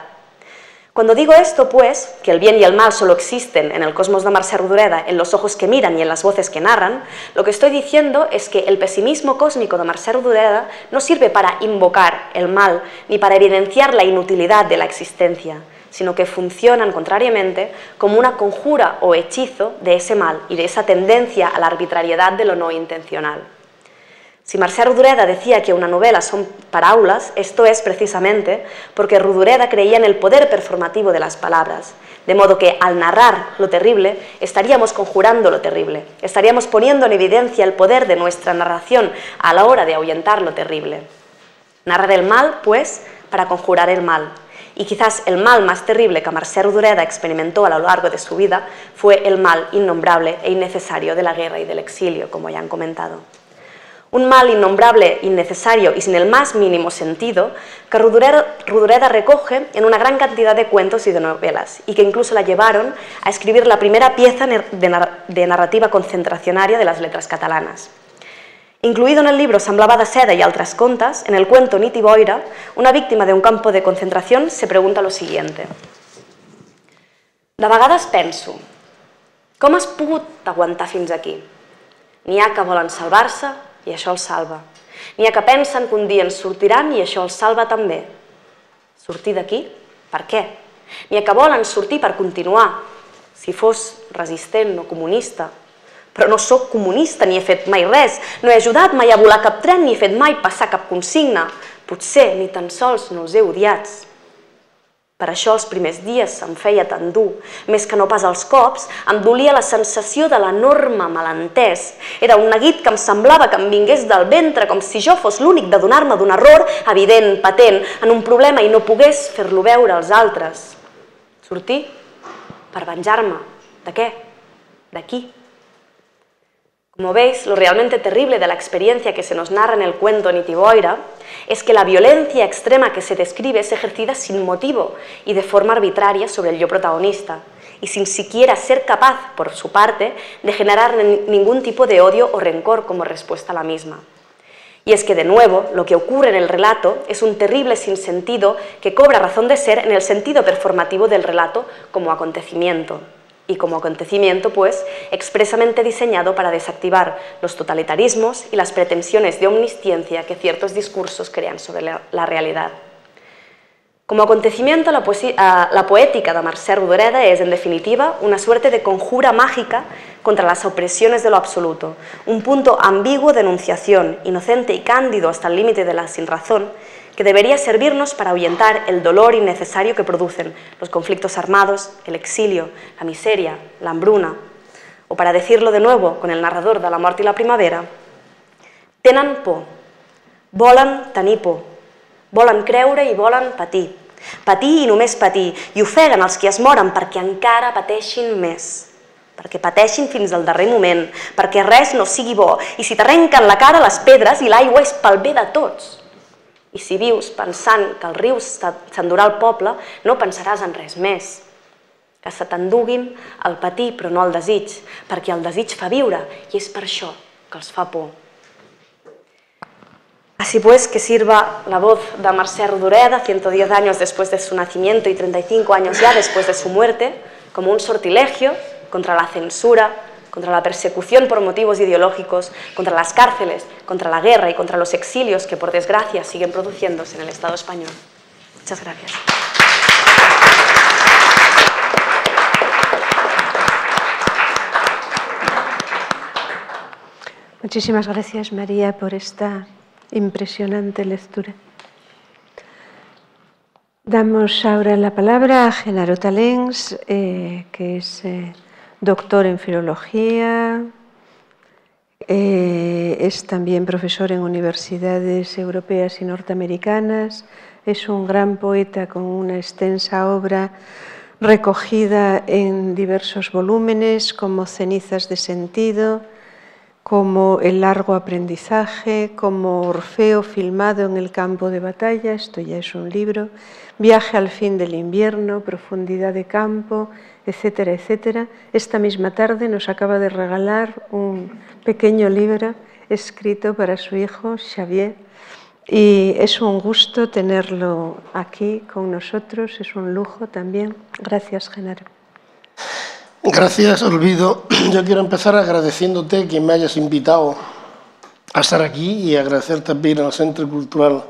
Cuando digo esto, pues, que el bien y el mal solo existen en el cosmos de Mercè Rodoreda, en los ojos que miran y en las voces que narran, lo que estoy diciendo es que el pesimismo cósmico de Mercè Rodoreda no sirve para invocar el mal ni para evidenciar la inutilidad de la existencia, sino que funcionan, contrariamente, como una conjura o hechizo de ese mal y de esa tendencia a la arbitrariedad de lo no intencional. Si Mercè Rodoreda decía que una novela son parábolas, esto es precisamente porque Rodoreda creía en el poder performativo de las palabras, de modo que al narrar lo terrible estaríamos conjurando lo terrible, estaríamos poniendo en evidencia el poder de nuestra narración a la hora de ahuyentar lo terrible. Narrar el mal, pues, para conjurar el mal. Y quizás el mal más terrible que Mercè Rodoreda experimentó a lo largo de su vida fue el mal innombrable e innecesario de la guerra y del exilio, como ya han comentado. Un mal innombrable, innecesario y sin el más mínimo sentido, que Rodoreda recoge en una gran cantidad de cuentos y de novelas, y que incluso la llevaron a escribir la primera pieza de narrativa concentracionaria de las letras catalanas. Incluido en el libro Semblava de seda y otras contas, en el cuento Nit i boira, una víctima de un campo de concentración se pregunta lo siguiente. De vegades penso, com has pogut aguantar fins aquí? N'hi ha que volen salvar-se i això els salva. N'hi ha que pensen que un dia ens sortiran i això els salva també. Sortir d'aquí? Per què? N'hi ha que volen sortir per continuar. Si fos resistent o comunista, però no sóc comunista ni he fet mai res, no he ajudat mai a volar cap tren ni he fet mai passar cap consigna, potser ni tan sols no els he odiats. Per això els primers dies se'm feia tan dur, més que no pas els cops, em dolia la sensació de l'enorme malentès. Era un neguit que em semblava que em vingués del ventre, com si jo fos l'únic de donar-me d'un error evident, patent, en un problema i no pogués fer-lo veure als altres. Sortir? Per venjar-me. De què? D'aquí. Como veis, lo realmente terrible de la experiencia que se nos narra en el cuento Nit i boira es que la violencia extrema que se describe es ejercida sin motivo y de forma arbitraria sobre el yo protagonista, y sin siquiera ser capaz, por su parte, de generar ningún tipo de odio o rencor como respuesta a la misma. Y es que, de nuevo, lo que ocurre en el relato es un terrible sinsentido que cobra razón de ser en el sentido performativo del relato como acontecimiento. Y como acontecimiento, pues, expresamente diseñado para desactivar los totalitarismos y las pretensiones de omnisciencia que ciertos discursos crean sobre la, la realidad. Como acontecimiento, la, poesía, la poética de Mercè Rodoreda es, en definitiva, una suerte de conjura mágica contra las opresiones de lo absoluto, un punto ambiguo de enunciación, inocente y cándido hasta el límite de la sinrazón, que debería servirnos para ahuyentar el dolor innecesario que producen los conflictos armados, el exilio, la miseria, la hambruna, o para decirlo de nuevo con el narrador de La muerte y la primavera, tenen por, volen tenir por, volen creure i volen patir, patir i només patir, i ofeguen els que es moren perquè encara pateixin més, perquè pateixin fins al darrer moment, perquè res no sigui bo, i si t'arrenquen la cara les pedres i l'aigua és pel bé de tots. I si vius pensant que el riu s'endurà el poble, no pensaràs en res més. Que se t'enduguin el patir però no el desig, perquè el desig fa viure i és per això que els fa por. Así pues, que sirva la voz de Mercè Rodoreda, ciento diez años después de su nacimiento y treinta y cinco años ya después de su muerte, como un sortilegio contra la censura, contra la persecución por motivos ideológicos, contra las cárceles, contra la guerra y contra los exilios que, por desgracia, siguen produciéndose en el Estado español. Muchas gracias. Muchísimas gracias, María, por esta impresionante lectura. Damos ahora la palabra a Genaro Talens, eh, que es... Eh, doctor en filología, eh, es también profesor en universidades europeas y norteamericanas, es un gran poeta con una extensa obra recogida en diversos volúmenes como Cenizas de sentido, como El largo aprendizaje, como Orfeo filmado en el campo de batalla, esto ya es un libro, Viaje al fin del invierno, Profundidad de campo, etcétera, etcétera. Esta misma tarde nos acaba de regalar un pequeño libro escrito para su hijo Xavier y es un gusto tenerlo aquí con nosotros, es un lujo también. Gracias, Genaro. Gracias, Olvido. Yo quiero empezar agradeciéndote que me hayas invitado a estar aquí y agradecer también al Centro Cultural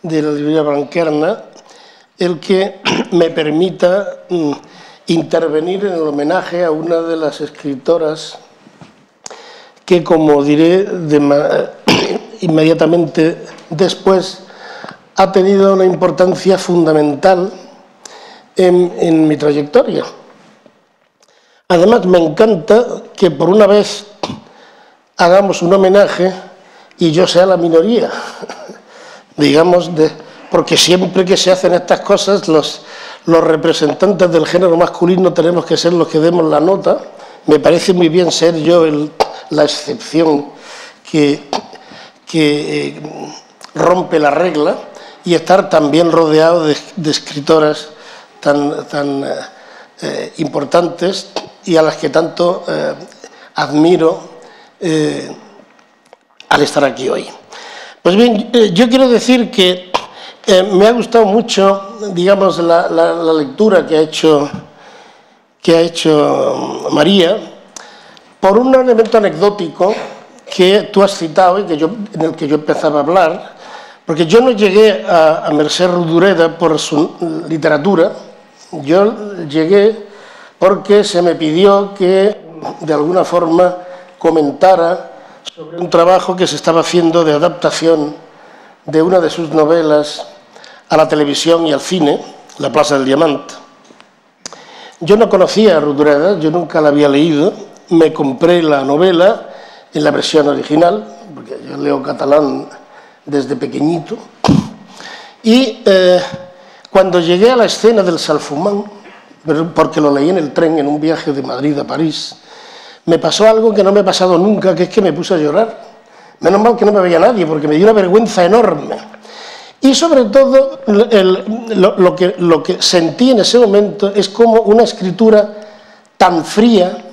de la Librería Blanquerna el que me permita intervenir en el homenaje a una de las escritoras que, como diré de inmediatamente después, ha tenido una importancia fundamental en, en mi trayectoria. Además, me encanta que por una vez hagamos un homenaje y yo sea la minoría, digamos, de, porque siempre que se hacen estas cosas, los, los representantes del género masculino tenemos que ser los que demos la nota. Me parece muy bien ser yo el, la excepción que, que eh, rompe la regla y estar también rodeado de, de escritoras tan, tan eh, importantes y a las que tanto eh, admiro eh, al estar aquí hoy. Pues bien, eh, yo quiero decir que eh, me ha gustado mucho, digamos, la, la, la lectura que ha hecho, que ha hecho María, por un elemento anecdótico que tú has citado y que yo, en el que yo empezaba a hablar, porque yo no llegué a, a Mercè Rodoreda por su literatura, yo llegué porque se me pidió que, de alguna forma, comentara sobre un trabajo que se estaba haciendo de adaptación de una de sus novelas a la televisión y al cine, La Plaza del Diamante. Yo no conocía a Rodoreda, yo nunca la había leído, me compré la novela en la versión original, porque yo leo catalán desde pequeñito, y eh, cuando llegué a la escena del Salfumán, porque lo leí en el tren en un viaje de Madrid a París, me pasó algo que no me ha pasado nunca, que es que me puse a llorar. Menos mal que no me veía nadie, porque me dio una vergüenza enorme. Y sobre todo, el, lo, lo, que, lo que sentí en ese momento es como una escritura tan fría,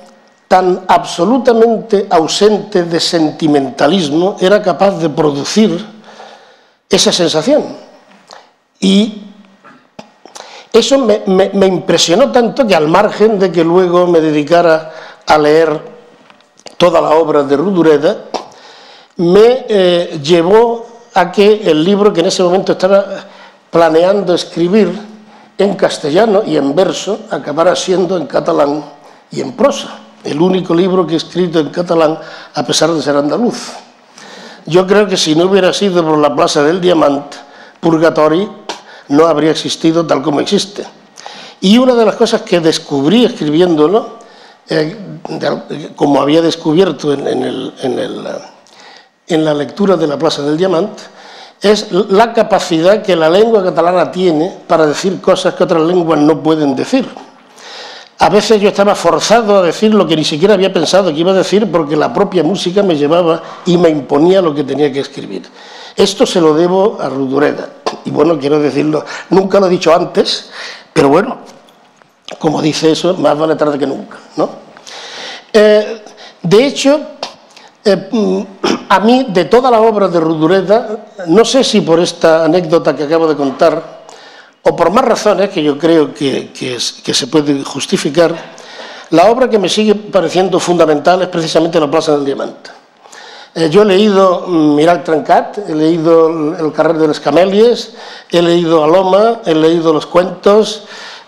tan absolutamente ausente de sentimentalismo, era capaz de producir esa sensación. Y eso me, me, me impresionó tanto que, al margen de que luego me dedicara a leer toda la obra de Rodoreda, me eh, llevó a que el libro que en ese momento estaba planeando escribir en castellano y en verso acabara siendo en catalán y en prosa, el único libro que he escrito en catalán a pesar de ser andaluz. Yo creo que si no hubiera sido por La Plaza del Diamante, Purgatori no habría existido tal como existe. Y una de las cosas que descubrí escribiéndolo, eh, de, como había descubierto en, en, el, en, el, en la lectura de La Plaza del Diamante, es la capacidad que la lengua catalana tiene para decir cosas que otras lenguas no pueden decir. A veces yo estaba forzado a decir lo que ni siquiera había pensado que iba a decir, porque la propia música me llevaba y me imponía lo que tenía que escribir. Esto se lo debo a Rodoreda. Y bueno, quiero decirlo, nunca lo he dicho antes, pero bueno, como dice eso, más vale tarde que nunca, ¿no? Eh, de hecho, eh, a mí, de toda la obra de Rodoreda, no sé si por esta anécdota que acabo de contar, o por más razones que yo creo que, que, que se puede justificar, la obra que me sigue pareciendo fundamental es precisamente La Plaza del Diamante. Eh, yo he leído Mirall Trencat, he leído El carrer de les camèlies, he leído Aloma, he leído los cuentos,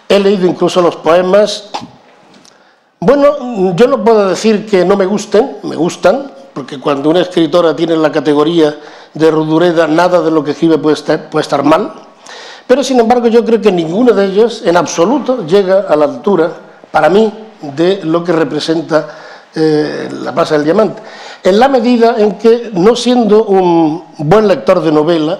he leído incluso los poemas. Bueno, yo no puedo decir que no me gusten, me gustan, porque cuando una escritora tiene la categoría de Rodoreda, nada de lo que escribe puede estar, puede estar mal, pero sin embargo yo creo que ninguno de ellos en absoluto llega a la altura, para mí, de lo que representa eh, La Plaza del Diamante, en la medida en que, no siendo un buen lector de novela,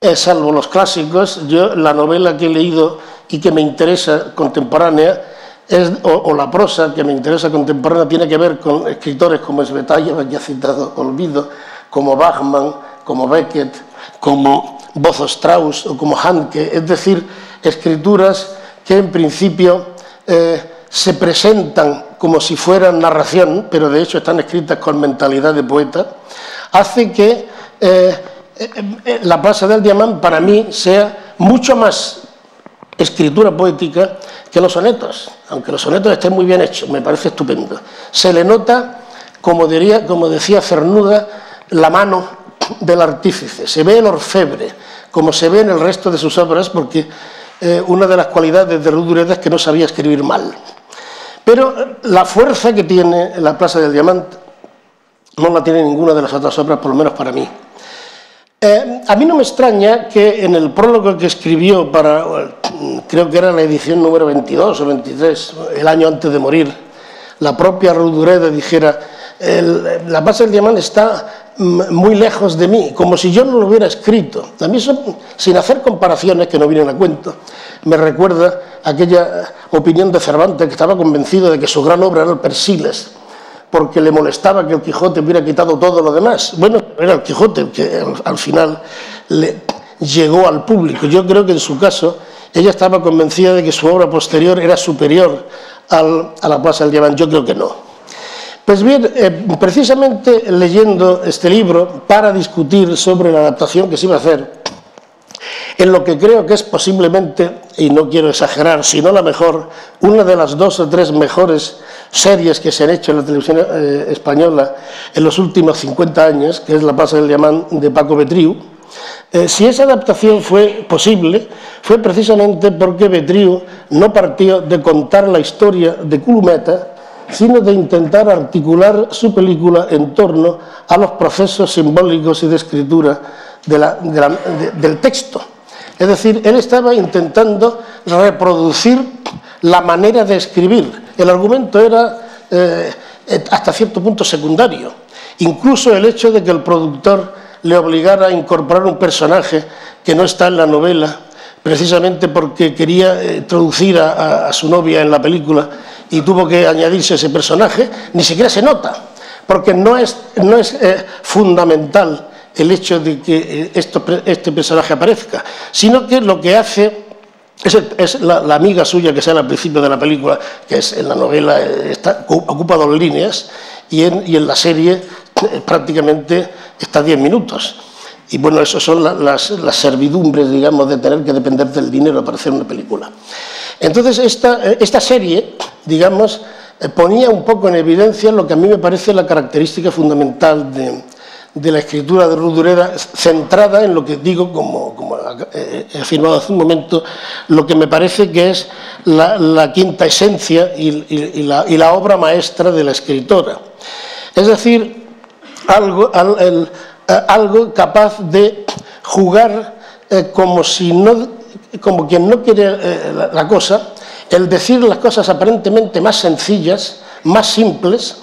eh, salvo los clásicos, yo la novela que he leído y que me interesa contemporánea, es, o, o la prosa que me interesa contemporánea, tiene que ver con escritores como Tsvietáieva, que ha citado Olvido, como Bachmann, como Beckett, como Bozo Strauss o como Handke, es decir, escrituras que en principio eh, se presentan como si fueran narración, pero de hecho están escritas con mentalidad de poeta, hace que eh, La Plaza del Diamante para mí sea mucho más escritura poética que los sonetos, aunque los sonetos estén muy bien hechos, me parece estupendo. Se le nota, como, diría, como decía Cernuda, la mano del artífice, se ve el orfebre, como se ve en el resto de sus obras, porque eh, una de las cualidades de Rodoreda es que no sabía escribir mal. Pero la fuerza que tiene La Plaza del Diamante no la tiene ninguna de las otras obras, por lo menos para mí. Eh, a mí no me extraña que en el prólogo que escribió para, creo que era la edición número veintidós o veintitrés, el año antes de morir, la propia Rodoreda dijera: el, La Plaza del Diamante está muy lejos de mí, como si yo no lo hubiera escrito. También son, sin hacer comparaciones que no vienen a cuento, me recuerda aquella opinión de Cervantes, que estaba convencido de que su gran obra era el Persiles, porque le molestaba que el Quijote hubiera quitado todo lo demás. Bueno, era el Quijote el que al final le llegó al público. Yo creo que en su caso ella estaba convencida de que su obra posterior era superior al, a La Plaza del Diamante. Yo creo que no. Pues bien, eh, precisamente leyendo este libro para discutir sobre la adaptación que se iba a hacer, en lo que creo que es posiblemente, y no quiero exagerar, sino la mejor, una de las dos o tres mejores series que se han hecho en la televisión eh, española en los últimos cincuenta años, que es La Plaza del Diamante de Paco Betriu. Eh, si esa adaptación fue posible, fue precisamente porque Betriu no partió de contar la historia de Colometa, sino de intentar articular su película en torno a los procesos simbólicos y de escritura de la, de la, de, del texto. Es decir, él estaba intentando reproducir la manera de escribir. El argumento era eh, hasta cierto punto secundario. Incluso el hecho de que el productor le obligara a incorporar un personaje que no está en la novela, precisamente porque quería introducir a, a, a su novia en la película, y tuvo que añadirse ese personaje, ni siquiera se nota, porque no es, no es eh, fundamental el hecho de que esto, este personaje aparezca, sino que lo que hace es, es la, la amiga suya que sale al principio de la película, que es en la novela está, ocupa dos líneas, y en, y en la serie eh, prácticamente está diez minutos. Y bueno, eso son la, las, las servidumbres, digamos, de tener que depender del dinero para hacer una película. Entonces, esta, esta serie, digamos, ponía un poco en evidencia lo que a mí me parece la característica fundamental de, de la escritura de Rodoreda, centrada en lo que digo, como, como he afirmado hace un momento, lo que me parece que es la, la quinta esencia y, y, y, la, y la obra maestra de la escritora. Es decir, algo, al, el, algo capaz de jugar eh, como si no... como quien no quiere eh, la, la cosa, el decir las cosas aparentemente más sencillas, más simples,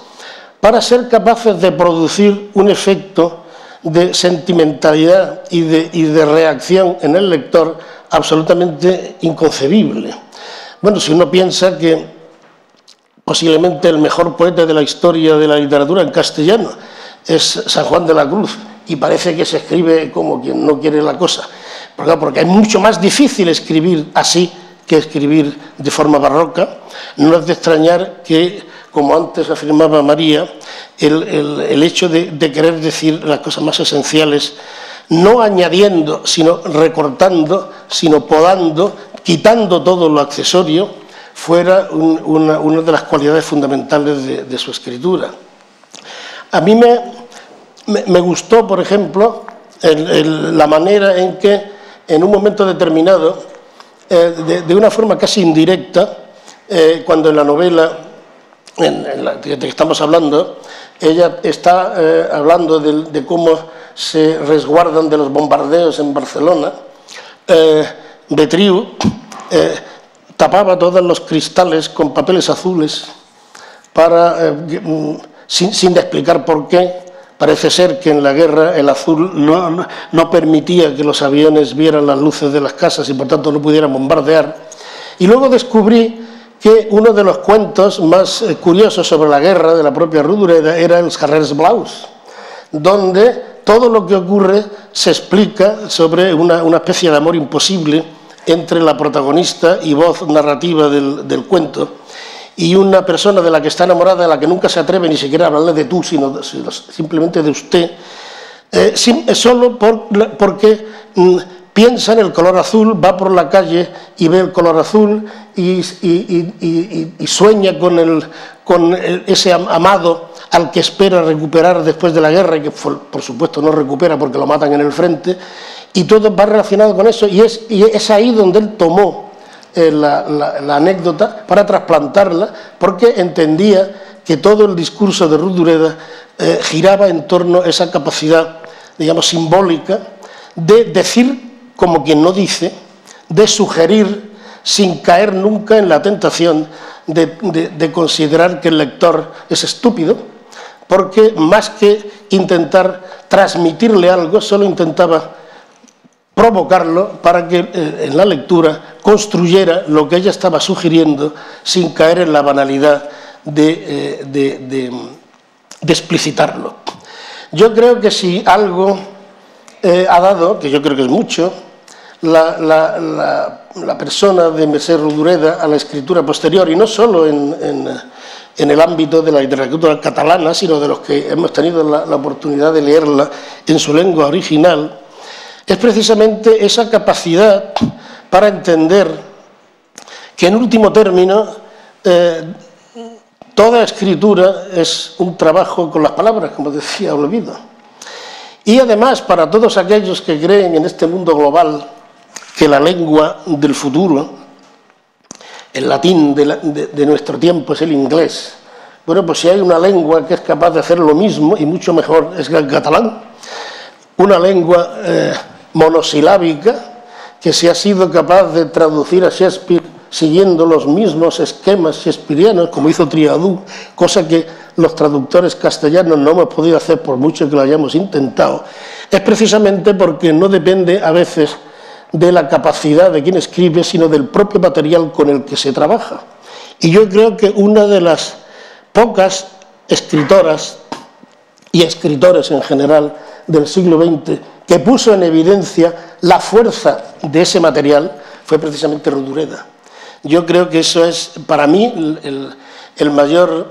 para ser capaces de producir un efecto de sentimentalidad y de, y de reacción en el lector absolutamente inconcebible. Bueno, si uno piensa que posiblemente el mejor poeta de la historia de la literatura en castellano es San Juan de la Cruz, y parece que se escribe como quien no quiere la cosa. Porque es mucho más difícil escribir así que escribir de forma barroca. No es de extrañar que, como antes afirmaba María, el, el, el hecho de, de querer decir las cosas más esenciales, no añadiendo, sino recortando, sino podando, quitando todo lo accesorio, fuera un, una, una de las cualidades fundamentales de, de su escritura. A mí me, me, me gustó, por ejemplo, el, el, la manera en que en un momento determinado, eh, de, de una forma casi indirecta, eh, cuando en la novela en, en la que estamos hablando, ella está eh, hablando de, de cómo se resguardan de los bombardeos en Barcelona, eh, Betriu eh, tapaba todos los cristales con papeles azules para, eh, sin, sin explicar por qué. Parece ser que en la guerra el azul no, no, no permitía que los aviones vieran las luces de las casas y por tanto no pudieran bombardear. Y luego descubrí que uno de los cuentos más curiosos sobre la guerra de la propia Rodoreda era Els carrers blaus, donde todo lo que ocurre se explica sobre una, una especie de amor imposible entre la protagonista y voz narrativa del, del cuento y una persona de la que está enamorada, de la que nunca se atreve ni siquiera a hablarle de tú, sino, de, sino simplemente de usted, eh, sin, solo por, porque mm, piensa en el color azul, va por la calle y ve el color azul y, y, y, y, y sueña con, el, con el, ese amado al que espera recuperar después de la guerra y que por supuesto no recupera porque lo matan en el frente, y todo va relacionado con eso y es, y es ahí donde él tomó eh, la, la, la anécdota para trasplantarla, porque entendía que todo el discurso de Rodoreda eh, giraba en torno a esa capacidad, digamos, simbólica de decir como quien no dice, de sugerir sin caer nunca en la tentación de, de, de considerar que el lector es estúpido, porque más que intentar transmitirle algo, solo intentaba provocarlo para que en la lectura construyera lo que ella estaba sugiriendo sin caer en la banalidad de, de, de, de explicitarlo. Yo creo que si algo eh, ha dado, que yo creo que es mucho, la, la, la, la persona de Mercè Rodoreda a la escritura posterior, y no solo en, en, en el ámbito de la literatura catalana, sino de los que hemos tenido la, la oportunidad de leerla en su lengua original, es precisamente esa capacidad para entender que, en último término, eh, toda escritura es un trabajo con las palabras, como decía Olvido. Y además, para todos aquellos que creen en este mundo global que la lengua del futuro, el latín de, la, de, de nuestro tiempo, es el inglés, bueno, pues si hay una lengua que es capaz de hacer lo mismo y mucho mejor, es el catalán, una lengua eh, monosilábica que se ha sido capaz de traducir a Shakespeare siguiendo los mismos esquemas shakespearianos, como hizo Triadú, cosa que los traductores castellanos no hemos podido hacer por mucho que lo hayamos intentado, es precisamente porque no depende a veces de la capacidad de quien escribe, sino del propio material con el que se trabaja. Y yo creo que una de las pocas escritoras y escritores en general del siglo veinte que puso en evidencia la fuerza de ese material fue precisamente Rodoreda. Yo creo que eso es, para mí, el, el mayor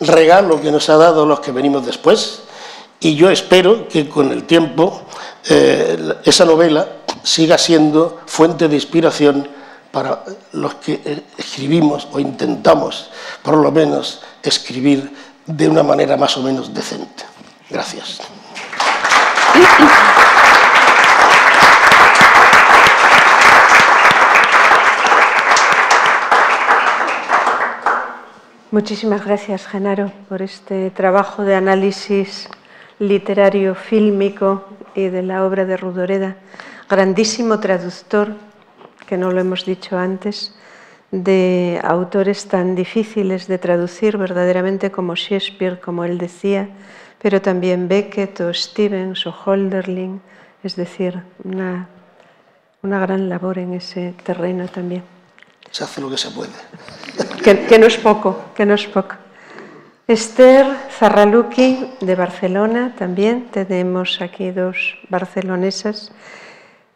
regalo que nos ha dado los que venimos después, y yo espero que con el tiempo eh, esa novela siga siendo fuente de inspiración para los que escribimos o intentamos, por lo menos, escribir de una manera más o menos decente. Gracias. Muchísimas gracias, Genaro, por este trabajo de análisis literario fílmico y de la obra de Rodoreda, grandísimo traductor, que no lo hemos dicho antes, de autores tan difíciles de traducir verdaderamente como Shakespeare, como él decía, pero también Beckett o Stevens o Hölderlin, es decir, una, una gran labor en ese terreno también. Se hace lo que se puede. Que, que no es poco, que no es poco. Esther Zarraluki, de Barcelona también, tenemos aquí dos barcelonesas,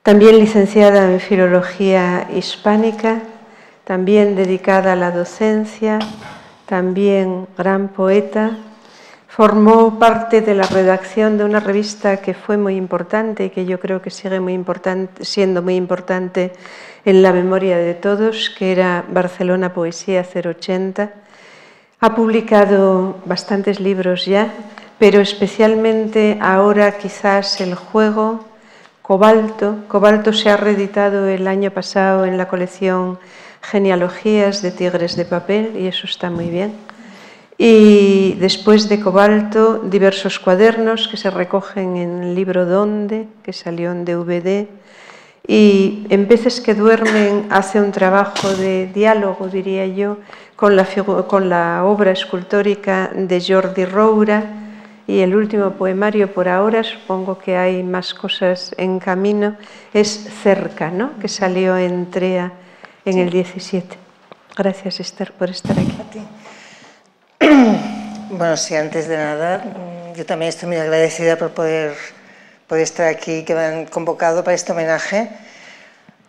también licenciada en Filología Hispánica, también dedicada a la docencia, también gran poeta. Formó parte de la redacción de una revista que fue muy importante y que yo creo que sigue muy importante, siendo muy importante en la memoria de todos, que era Barcelona Poesía cero ochenta. Ha publicado bastantes libros ya, pero especialmente ahora quizás El Juego, Cobalto. Cobalto se ha reeditado el año pasado en la colección Genealogías de Tigres de Papel y eso está muy bien. Y después de Cobalto, diversos cuadernos que se recogen en el libro Dónde, que salió en D V D, y en veces que duermen hace un trabajo de diálogo, diría yo, con la, con la obra escultórica de Jordi Roura, y el último poemario por ahora, supongo que hay más cosas en camino, es Cerca, ¿no?, que salió en Trea en sí. el diecisiete. Gracias, Esther, por estar aquí. A ti. Bueno, sí, antes de nada, yo también estoy muy agradecida por poder, poder estar aquí, que me han convocado para este homenaje.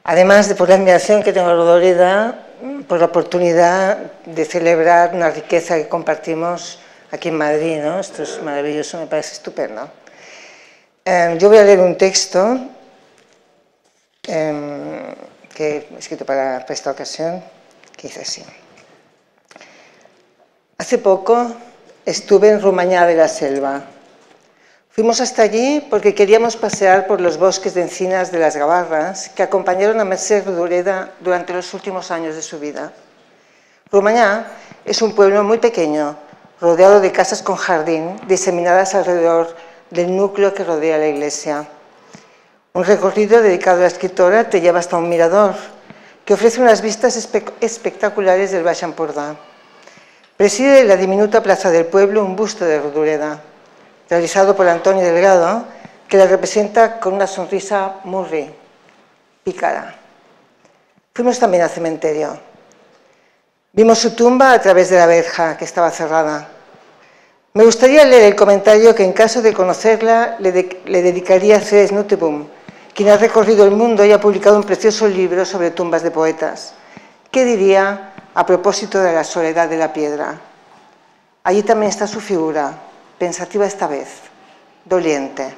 Además de por la admiración que tengo a Rodoreda, por la oportunidad de celebrar una riqueza que compartimos aquí en Madrid, ¿no? Esto es maravilloso, me parece estupendo. Eh, yo voy a leer un texto eh, que he escrito para, para esta ocasión, que dice así. Hace poco estuve en Rumañá de la Selva. Fuimos hasta allí porque queríamos pasear por los bosques de encinas de las Gavarras que acompañaron a Mercè Rodoreda durante los últimos años de su vida. Rumañá es un pueblo muy pequeño, rodeado de casas con jardín, diseminadas alrededor del núcleo que rodea la iglesia. Un recorrido dedicado a la escritora te lleva hasta un mirador, que ofrece unas vistas espe espectaculares del Baix Empordà. Preside la diminuta plaza del pueblo un busto de Rodoreda, realizado por Antonio Delgado, que la representa con una sonrisa murri, pícara. Fuimos también al cementerio. Vimos su tumba a través de la verja, que estaba cerrada. Me gustaría leer el comentario que, en caso de conocerla, le, de, le dedicaría a C S. Nutteboom, quien ha recorrido el mundo y ha publicado un precioso libro sobre tumbas de poetas. ¿Qué diría a propósito de la soledad de la piedra? Allí también está su figura, pensativa esta vez, doliente.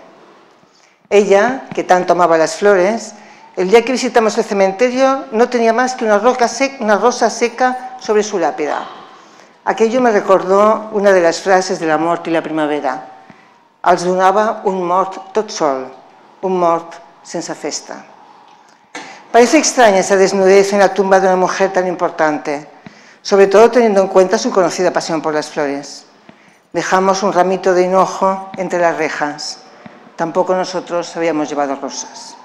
Ella, que tanto amaba las flores, el día que visitamos el cementerio no tenía más que una, roca seca, una rosa seca sobre su lápida. Aquello me recordó una de las frases de La muerte y la primavera. Els donava un mort tot sol, un mort sense festa. Parece extraña esa desnudez en la tumba de una mujer tan importante, sobre todo teniendo en cuenta su conocida pasión por las flores. Dejamos un ramito de hinojo entre las rejas. Tampoco nosotros habíamos llevado rosas.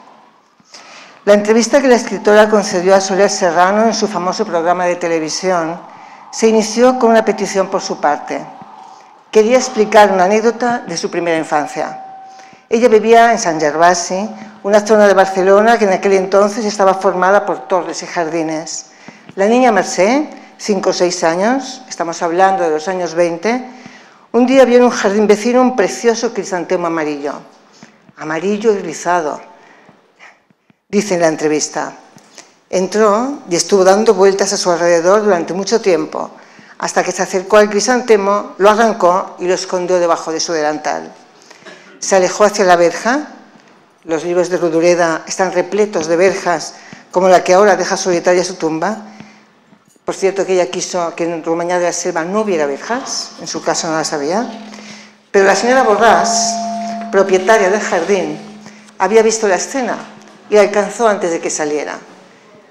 La entrevista que la escritora concedió a Soler Serrano en su famoso programa de televisión se inició con una petición por su parte. Quería explicar una anécdota de su primera infancia. Ella vivía en Sant Gervasi, una zona de Barcelona que en aquel entonces estaba formada por torres y jardines. La niña Mercè, cinco o seis años, estamos hablando de los años veinte, un día vio en un jardín vecino un precioso crisantemo amarillo, amarillo y rizado. Dice en la entrevista, entró y estuvo dando vueltas a su alrededor durante mucho tiempo, hasta que se acercó al crisantemo, lo arrancó y lo escondió debajo de su delantal. Se alejó hacia la verja. Los libros de Rodoreda están repletos de verjas, como la que ahora deja solitaria su tumba. Por cierto, que ella quiso que en Rumañá de la Selva no hubiera verjas, en su caso no las había. Pero la señora Borràs, propietaria del jardín, había visto la escena y alcanzó antes de que saliera.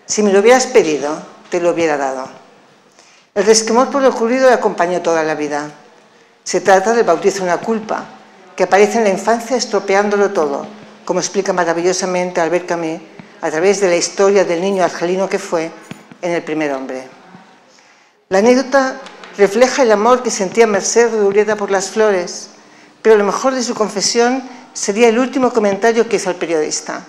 Si me lo hubieras pedido, te lo hubiera dado. El resquemor por lo ocurrido le acompañó toda la vida. Se trata del bautizo de una culpa, que aparece en la infancia estropeándolo todo, como explica maravillosamente Albert Camus a través de la historia del niño argelino que fue en El primer hombre. La anécdota refleja el amor que sentía Mercè Rodoreda por las flores, pero lo mejor de su confesión sería el último comentario que hizo el periodista.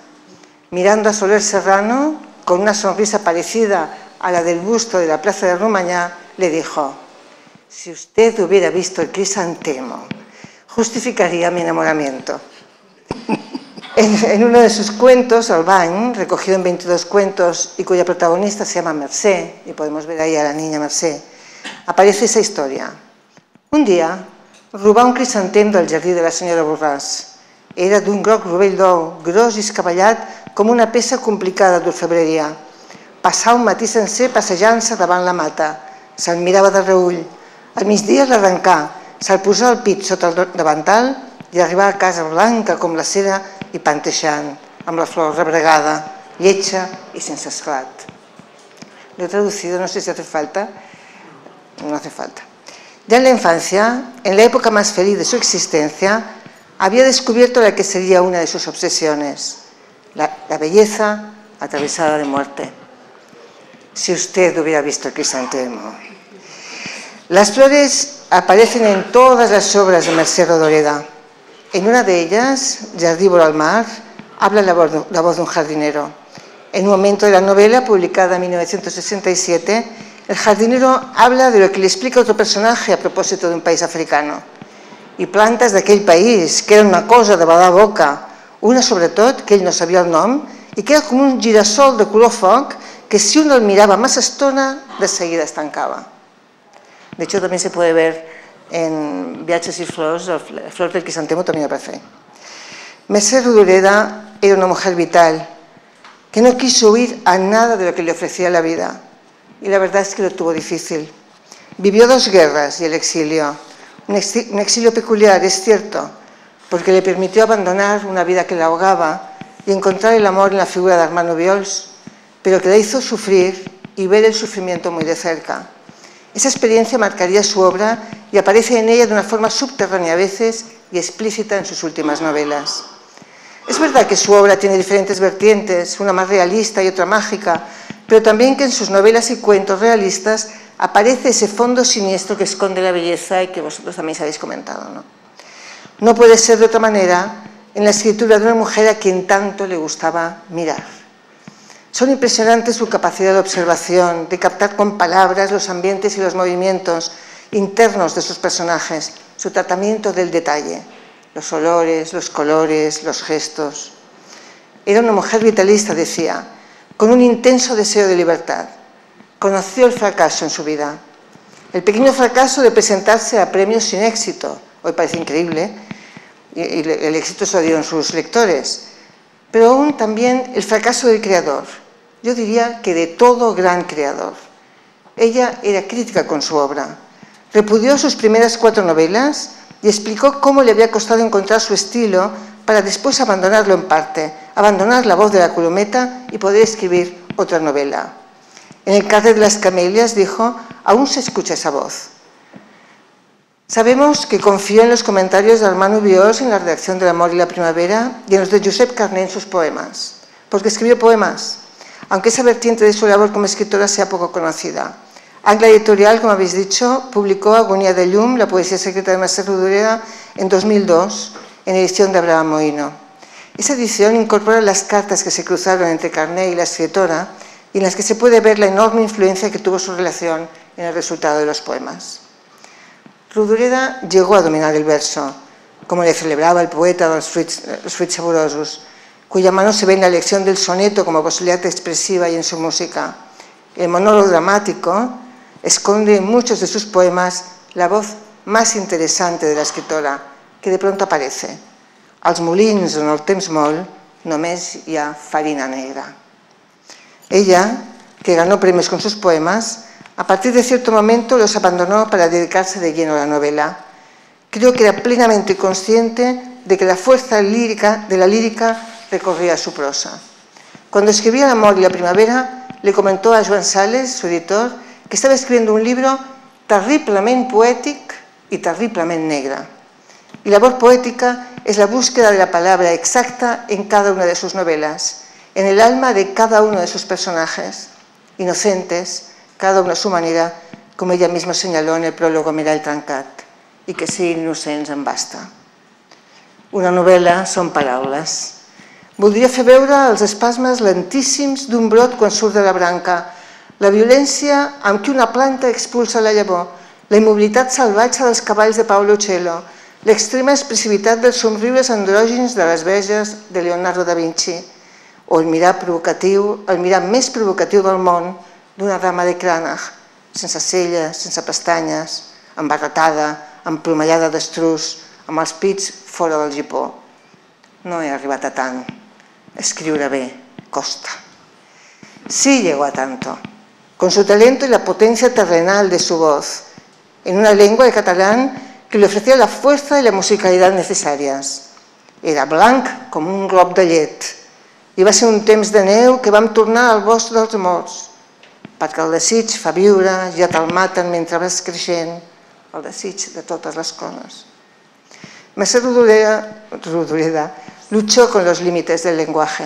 Mirando a Soler Serrano, con una sonrisa parecida a la del busto de la plaza de Rumañá, le dijo: si usted hubiera visto el crisantemo, justificaría mi enamoramiento. En, en uno de sus cuentos, Albany, recogido en veintidós cuentos y cuya protagonista se llama Mercè, y podemos ver ahí a la niña Mercè, aparece esa historia. Un día, robà un crisantemo del jardí de la senyora Borràs. Era d'un groc rovell d'ou, gros i escavallat com una peça complicada d'orfebreria. Passà un matí sencer passejant-se davant la mata. Se'l mirava de reull. Al migdia l'arrencà, se'l posà al pit sota el davantal i arribà a casa blanca com la cera i panteixant, amb la flor rebregada, lletja i sense esclat. Lo he traducido, no sé si hace falta. No hace falta. Ya en la infancia, en la época más feliz de su existencia, había descubierto la que sería una de sus obsesiones, la, la belleza atravesada de muerte. Si usted hubiera visto el crisantemo. Las flores aparecen en todas las obras de Mercè Rodoreda. En una de ellas, Jardívolo al mar, habla la voz de un jardinero. En un momento de la novela, publicada en mil novecientos sesenta y siete, el jardinero habla de lo que le explica otro personaje a propósito de un país africano. I plantes d'aquell país, que era una cosa de badar boca, una sobretot, que ell no sabia el nom, i que era com un girassol de color foc, que si un el mirava massa estona, de seguida es tancava. De hecho, también se puede ver en Viatges y flores, Flor del Crisantemo también aparece. Mercè Rodoreda era una mujer vital, que no quiso huir a nada de lo que le ofrecía la vida. Y la verdad es que lo tuvo difícil. Vivió dos guerras y el exilio. Un exilio peculiar, es cierto, porque le permitió abandonar una vida que la ahogaba y encontrar el amor en la figura de Armand Obiols, pero que la hizo sufrir y ver el sufrimiento muy de cerca. Esa experiencia marcaría su obra y aparece en ella de una forma subterránea a veces y explícita en sus últimas novelas. Es verdad que su obra tiene diferentes vertientes, una más realista y otra mágica, pero también que en sus novelas y cuentos realistas aparece ese fondo siniestro que esconde la belleza y que vosotros también habéis comentado, ¿no? No puede ser de otra manera en la escritura de una mujer a quien tanto le gustaba mirar. Son impresionantes su capacidad de observación, de captar con palabras los ambientes y los movimientos internos de sus personajes, su tratamiento del detalle, los olores, los colores, los gestos. Era una mujer vitalista, decía, con un intenso deseo de libertad. Conoció el fracaso en su vida. El pequeño fracaso de presentarse a premios sin éxito. Hoy parece increíble, y el éxito se lo dieron sus lectores. Pero aún también el fracaso del creador. Yo diría que de todo gran creador. Ella era crítica con su obra. Repudió sus primeras cuatro novelas y explicó cómo le había costado encontrar su estilo para después abandonarlo en parte, abandonar la voz de la Colometa y poder escribir otra novela. En el Carrer de las Camelias, dijo, aún se escucha esa voz. Sabemos que confió en los comentarios de Armand Obiols en la redacción de La muerte y la primavera y en los de Josep Carné en sus poemas, porque escribió poemas, aunque esa vertiente de su labor como escritora sea poco conocida. Angla Editorial, como habéis dicho, publicó Agonía de Llum, la poesía secreta de Mercè Rodoreda, en dos mil dos, en edición de Abraham Mohino. Esa edición incorpora las cartas que se cruzaron entre Carné y la escritora, y en las que se puede ver la enorme influencia que tuvo su relación en el resultado de los poemas. Rodoreda llegó a dominar el verso, como le celebraba el poeta de los Fruits Saborosos, cuya mano se ve en la elección del soneto como posibilidad expresiva y en su música. El monólogo dramático esconde en muchos de sus poemas la voz más interesante de la escritora, que de pronto aparece. Als molins on el temps mol, només hi ha farina negra. Ella, que ganó premios con sus poemas, a partir de cierto momento los abandonó para dedicarse de lleno a la novela. Creo que era plenamente consciente de que la fuerza lírica de la lírica recorría su prosa. Cuando escribía El amor y la primavera, le comentó a Joan Sales, su editor, que estaba escribiendo un libro terriblement poètic y terriblement negre. Y la labor poética es la búsqueda de la palabra exacta en cada una de sus novelas, en el alma de cada uno de sus personajes, inocentes, cada uno a su manera, como ella misma señaló en el prólogo Mirall Trencat, y que ser innocents en basta. Una novel·la són paraules. Voldria fer veure els espasmes lentíssims d'un brot quan surt de la branca, la violència amb què una planta expulsa la llavor, la immobilitat salvatge dels cavalls de Paolo Uccello, l'extrema expressivitat dels somriures andrògins de les veges de Leonardo da Vinci, o el mirar provocatiu, el mirar més provocatiu del món d'una dama de Cranach, sense celles, sense pestanyes, embarretada, emplomallada d'estruç, amb els pits fora del gipó. No he arribat a tant. Escriure bé costa. Sí llegó a tanto, con su talento y la potencia terrenal de su voz, en una lengua de catalán que le ofrecía la fuerza y la musicalidad necesarias. Era blanc com un glob de llet, i va ser un temps de neu que vam tornar al bosc dels morts, perquè el desig fa viure, ja te'l maten mentre vas creixent, el desig de totes les coses. Mercè Rodoreda luchó con los límites del lenguaje,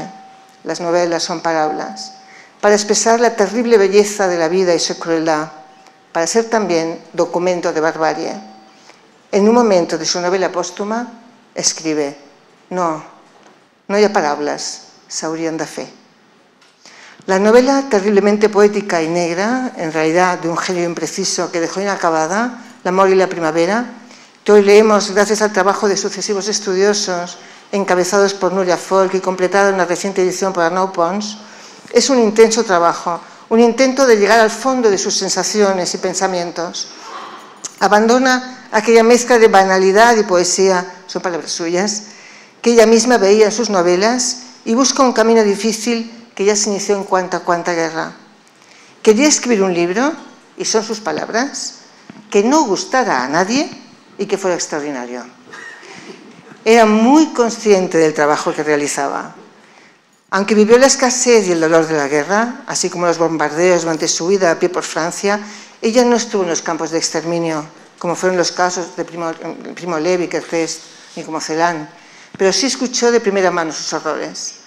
las novelas son parábolas, para expresar la terrible belleza de la vida y su crueldad, para ser también documento de barbarie. En un momento de su novela póstuma, escribe: «No, no hi ha paraules, s'haurien de fer». La novela terriblemente poética y negra, en realidad de un genio impreciso que dejó inacabada, La muerte y la primavera, que hoy leemos gracias al trabajo de sucesivos estudiosos encabezados por Nuria Folk y completado en la reciente edición por Arnau Pons, es un intenso trabajo, un intento de llegar al fondo de sus sensaciones y pensamientos. Abandona aquella mezcla de banalidad y poesía, son palabras suyas, que ella misma veía en sus novelas y busca un camino difícil que ya se inició en Cuánta Cuanta Guerra. Quería escribir un libro, y son sus palabras, que no gustara a nadie y que fuera extraordinario. Era muy consciente del trabajo que realizaba. Aunque vivió la escasez y el dolor de la guerra, así como los bombardeos durante su huida a pie por Francia, ella no estuvo en los campos de exterminio, como fueron los casos de Primo, Primo Levi, Kertész, ni como Celan, pero sí escuchó de primera mano sus horrores.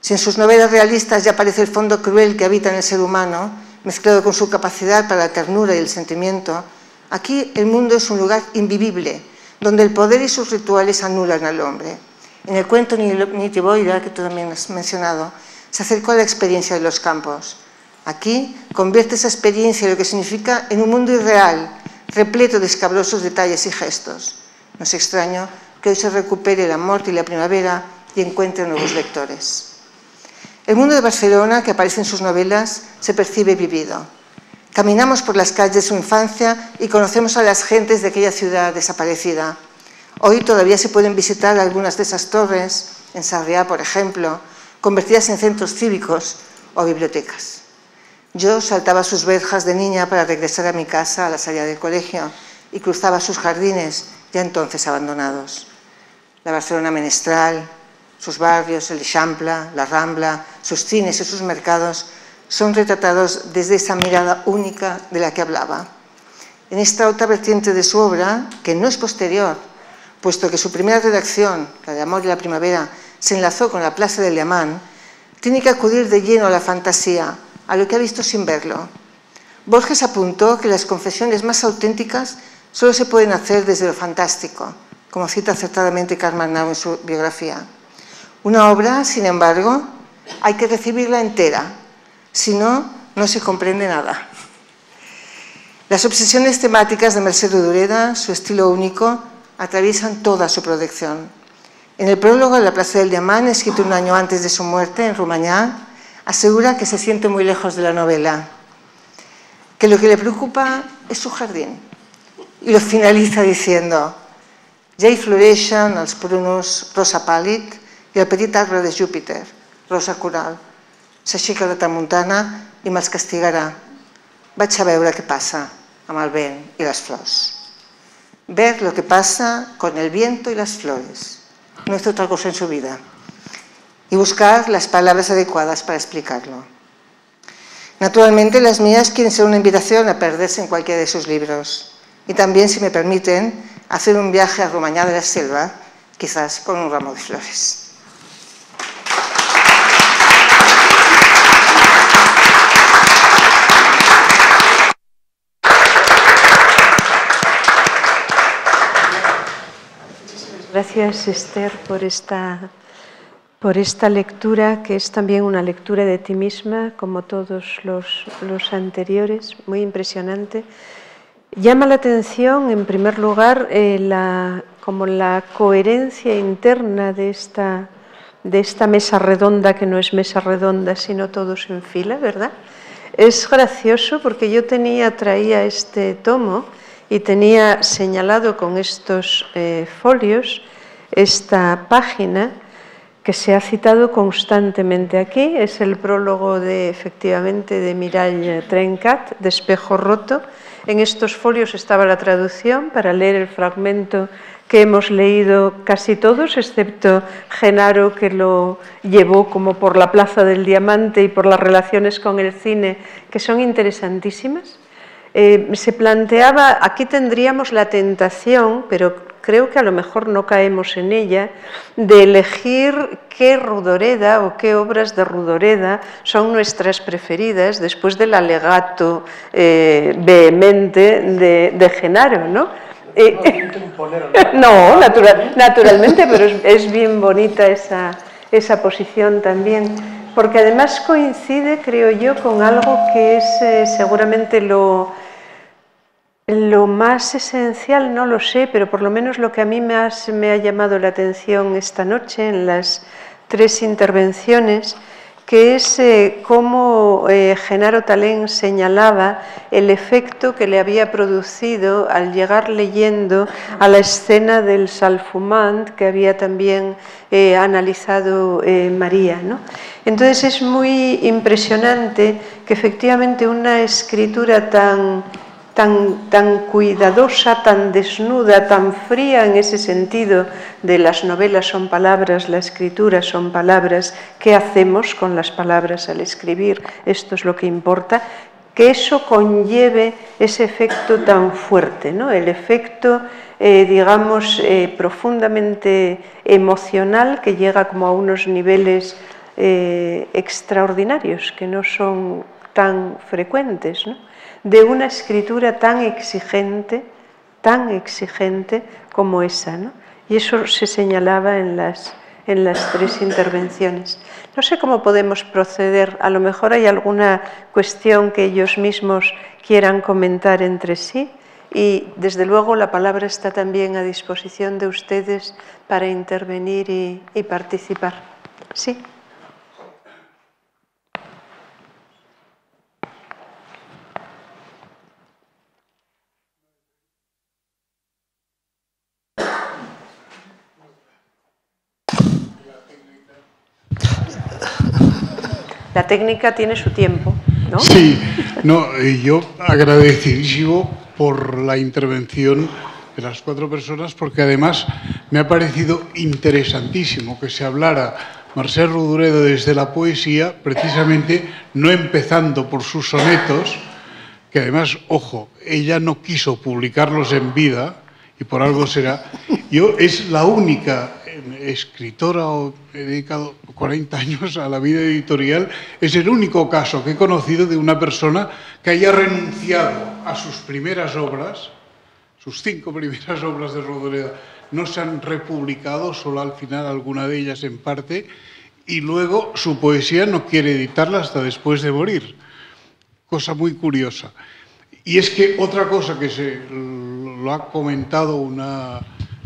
Si en sus novelas realistas ya aparece el fondo cruel que habita en el ser humano, mezclado con su capacidad para la ternura y el sentimiento, aquí el mundo es un lugar invivible, donde el poder y sus rituales anulan al hombre. En el cuento Nit i boira, que tú también has mencionado, se acercó a la experiencia de los campos. Aquí convierte esa experiencia, lo que significa, en un mundo irreal, repleto de escabrosos detalles y gestos. No es extraño que hoy se recupere La muerte y la primavera y encuentre nuevos lectores. El mundo de Barcelona, que aparece en sus novelas, se percibe vivido. Caminamos por las calles de su infancia y conocemos a las gentes de aquella ciudad desaparecida. Hoy todavía se pueden visitar algunas de esas torres, en Sarriá, por ejemplo, convertidas en centros cívicos o bibliotecas. Yo saltaba sus verjas de niña para regresar a mi casa, a la salida del colegio, y cruzaba sus jardines, ya entonces abandonados. La Barcelona menestral, sus barrios, el Eixample, la Rambla, sus cines y sus mercados son retratados desde esa mirada única de la que hablaba. En esta otra vertiente de su obra, que no es posterior, puesto que su primera redacción, la de Amor y la primavera, se enlazó con La Plaza del Diamante, tiene que acudir de lleno a la fantasía, a lo que ha visto sin verlo. Borges apuntó que las confesiones más auténticas solo se pueden hacer desde lo fantástico, como cita acertadamente Carme Arnau en su biografía. Una obra, sin embargo, hay que recibirla entera, si no, no se comprende nada. Las obsesiones temáticas de Mercè Rodoreda, su estilo único, atraviesan toda su producción. En el prólogo de La Plaza del Diamante, escrito un año antes de su muerte en Rumañá, asegura que se siente muy lejos de la novela, que lo que le preocupa es su jardín, y lo finaliza diciendo: «Ja hi floreixen els prunos rosa pàl·lid i el petit arbre de Júpiter, rosa coral. S'aixeca la tramuntana i me'ls castigarà. Vaig a veure què passa amb el vent i les flors». Ver lo que pasa con el viento y las flores. No es otra cosa en su vida. Y buscar las palabras adecuadas para explicarlo. Naturalmente, las mías quieren ser una invitación a perderse en cualquiera de sus libros. Y también, si me permiten, hacer un viaje a Romanyà de la Selva, quizás con un ramo de flores. Gracias, Esther, por esta, por esta lectura, que es también una lectura de ti misma, como todos los, los anteriores, muy impresionante. Llama la atención, en primer lugar, eh, la, como la coherencia interna de esta, de esta mesa redonda, que no es mesa redonda, sino todos en fila, ¿verdad? Es gracioso porque yo tenía, traía este tomo, y tenía señalado con estos eh, folios esta página que se ha citado constantemente aquí. Es el prólogo de, efectivamente, de Mirall Trencat, de Espejo roto. En estos folios estaba la traducción para leer el fragmento que hemos leído casi todos, excepto Genaro, que lo llevó como por La Plaza del Diamante y por las relaciones con el cine, que son interesantísimas. Eh, se planteaba, aquí tendríamos la tentación, pero creo que a lo mejor no caemos en ella, de elegir qué Rodoreda o qué obras de Rodoreda son nuestras preferidas después del alegato eh, vehemente de, de Genaro, ¿no? Eh, no, natural, naturalmente, pero es, es bien bonita esa, esa posición también, porque además coincide, creo yo, con algo que es eh, seguramente lo, lo más esencial, no lo sé, pero por lo menos lo que a mí más me ha llamado la atención esta noche en las tres intervenciones, que es eh, cómo eh, Genaro Talens señalaba el efecto que le había producido al llegar leyendo a la escena del Salfumant que había también eh, analizado eh, María, ¿no? Entonces es muy impresionante que efectivamente una escritura tan, tan, tan cuidadosa, tan desnuda, tan fría en ese sentido de las novelas son palabras, la escritura son palabras, qué hacemos con las palabras al escribir, esto es lo que importa, que eso conlleve ese efecto tan fuerte, ¿no? El efecto, eh, digamos, eh, profundamente emocional que llega como a unos niveles eh, extraordinarios, que no son tan frecuentes, ¿no? De una escritura tan exigente, tan exigente como esa, ¿no? Y eso se señalaba en las, en las tres intervenciones. No sé cómo podemos proceder, a lo mejor hay alguna cuestión que ellos mismos quieran comentar entre sí y desde luego la palabra está también a disposición de ustedes para intervenir y, y participar. Sí. La técnica tiene su tiempo, ¿no? Sí, no, yo agradecidísimo por la intervención de las cuatro personas, porque además me ha parecido interesantísimo que se hablara Mercè Rodoreda desde la poesía, precisamente no empezando por sus sonetos, que además, ojo, ella no quiso publicarlos en vida, y por algo será. Yo es la única escritora, o he dedicado cuarenta años a la vida editorial, es el único caso que he conocido de una persona que haya renunciado a sus primeras obras, sus cinco primeras obras de Rodoreda, no se han republicado, solo al final alguna de ellas en parte, y luego su poesía no quiere editarla hasta después de morir. Cosa muy curiosa. Y es que otra cosa que se lo ha comentado una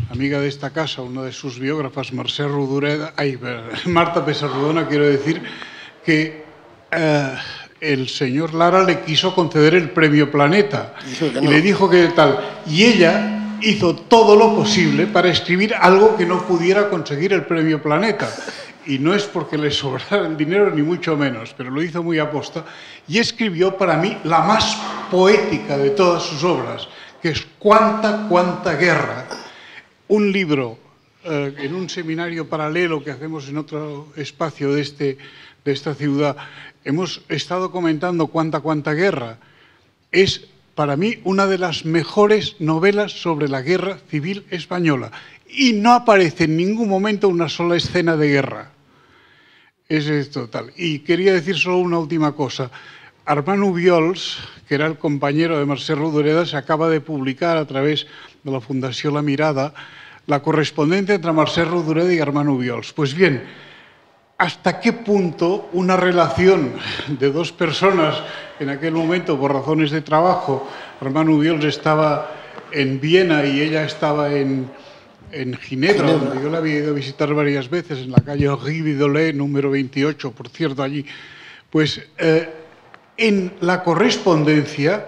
amiga de esta casa, una de sus biógrafas, Mercè Rodoreda, ay, Marta Pesarrodona, quiero decir, que eh, el señor Lara le quiso conceder el premio Planeta y le dijo que tal. Y ella hizo todo lo posible para escribir algo que no pudiera conseguir el premio Planeta. Y no es porque le sobrara el dinero, ni mucho menos, pero lo hizo muy aposta. Y escribió para mí la más poética de todas sus obras, que es Cuánta Cuanta Guerra. Un libro eh, en un seminario paralelo que hacemos en otro espacio de, este, de esta ciudad. Hemos estado comentando Cuánta Cuanta Guerra. Es para mí una de las mejores novelas sobre la guerra civil española y no aparece en ningún momento una sola escena de guerra. Eso es total. Y quería decir solo una última cosa. Armand Obiols, que era el compañero de Mercè Rodoreda, se acaba de publicar a través de la Fundación La Mirada la correspondencia entre Mercè Rodoreda y Armand Obiols. Pues bien, ¿hasta qué punto una relación de dos personas, en aquel momento por razones de trabajo, Armand Obiols estaba en Viena y ella estaba en, en Ginebra, Ginebra, donde yo la había ido a visitar varias veces, en la calle Rividolé, número veintiocho, por cierto, allí, pues eh, en la correspondencia,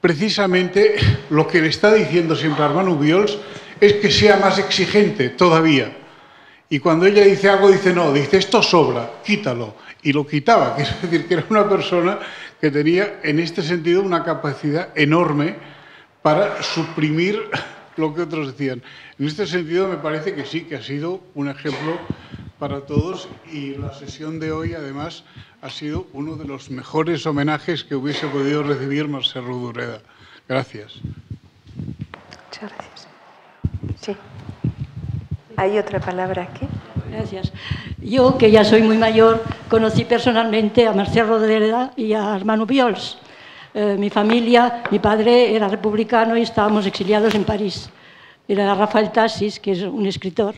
precisamente lo que le está diciendo siempre a Armand Obiols es que sea más exigente todavía. Y cuando ella dice algo, dice no, dice esto sobra, quítalo. Y lo quitaba, es decir, que era una persona que tenía en este sentido una capacidad enorme para suprimir lo que otros decían. En este sentido me parece que sí, que ha sido un ejemplo para todos y la sesión de hoy además ha sido uno de los mejores homenajes que hubiese podido recibir Mercè Rodoreda. Gracias. Muchas gracias. Sí. Hay otra palabra aquí. Gracias. Yo, que ya soy muy mayor, conocí personalmente a Mercè Rodoreda y a Armand Obiols. Eh, mi familia, mi padre era republicano y estábamos exiliados en París. Era Rafael Tassis, que es un escritor,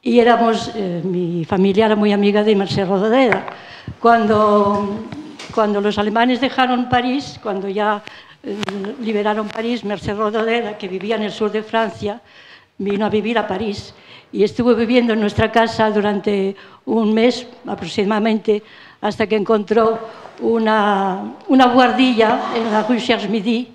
y éramos, eh, mi familia era muy amiga de Mercè Rodoreda. Cuando, cuando los alemanes dejaron París, cuando ya eh, liberaron París, Mercè Rodoreda, que vivía en el sur de Francia, vino a vivir a París y estuvo viviendo en nuestra casa durante un mes aproximadamente, hasta que encontró una, una guardilla en la rue Cherche-Midi,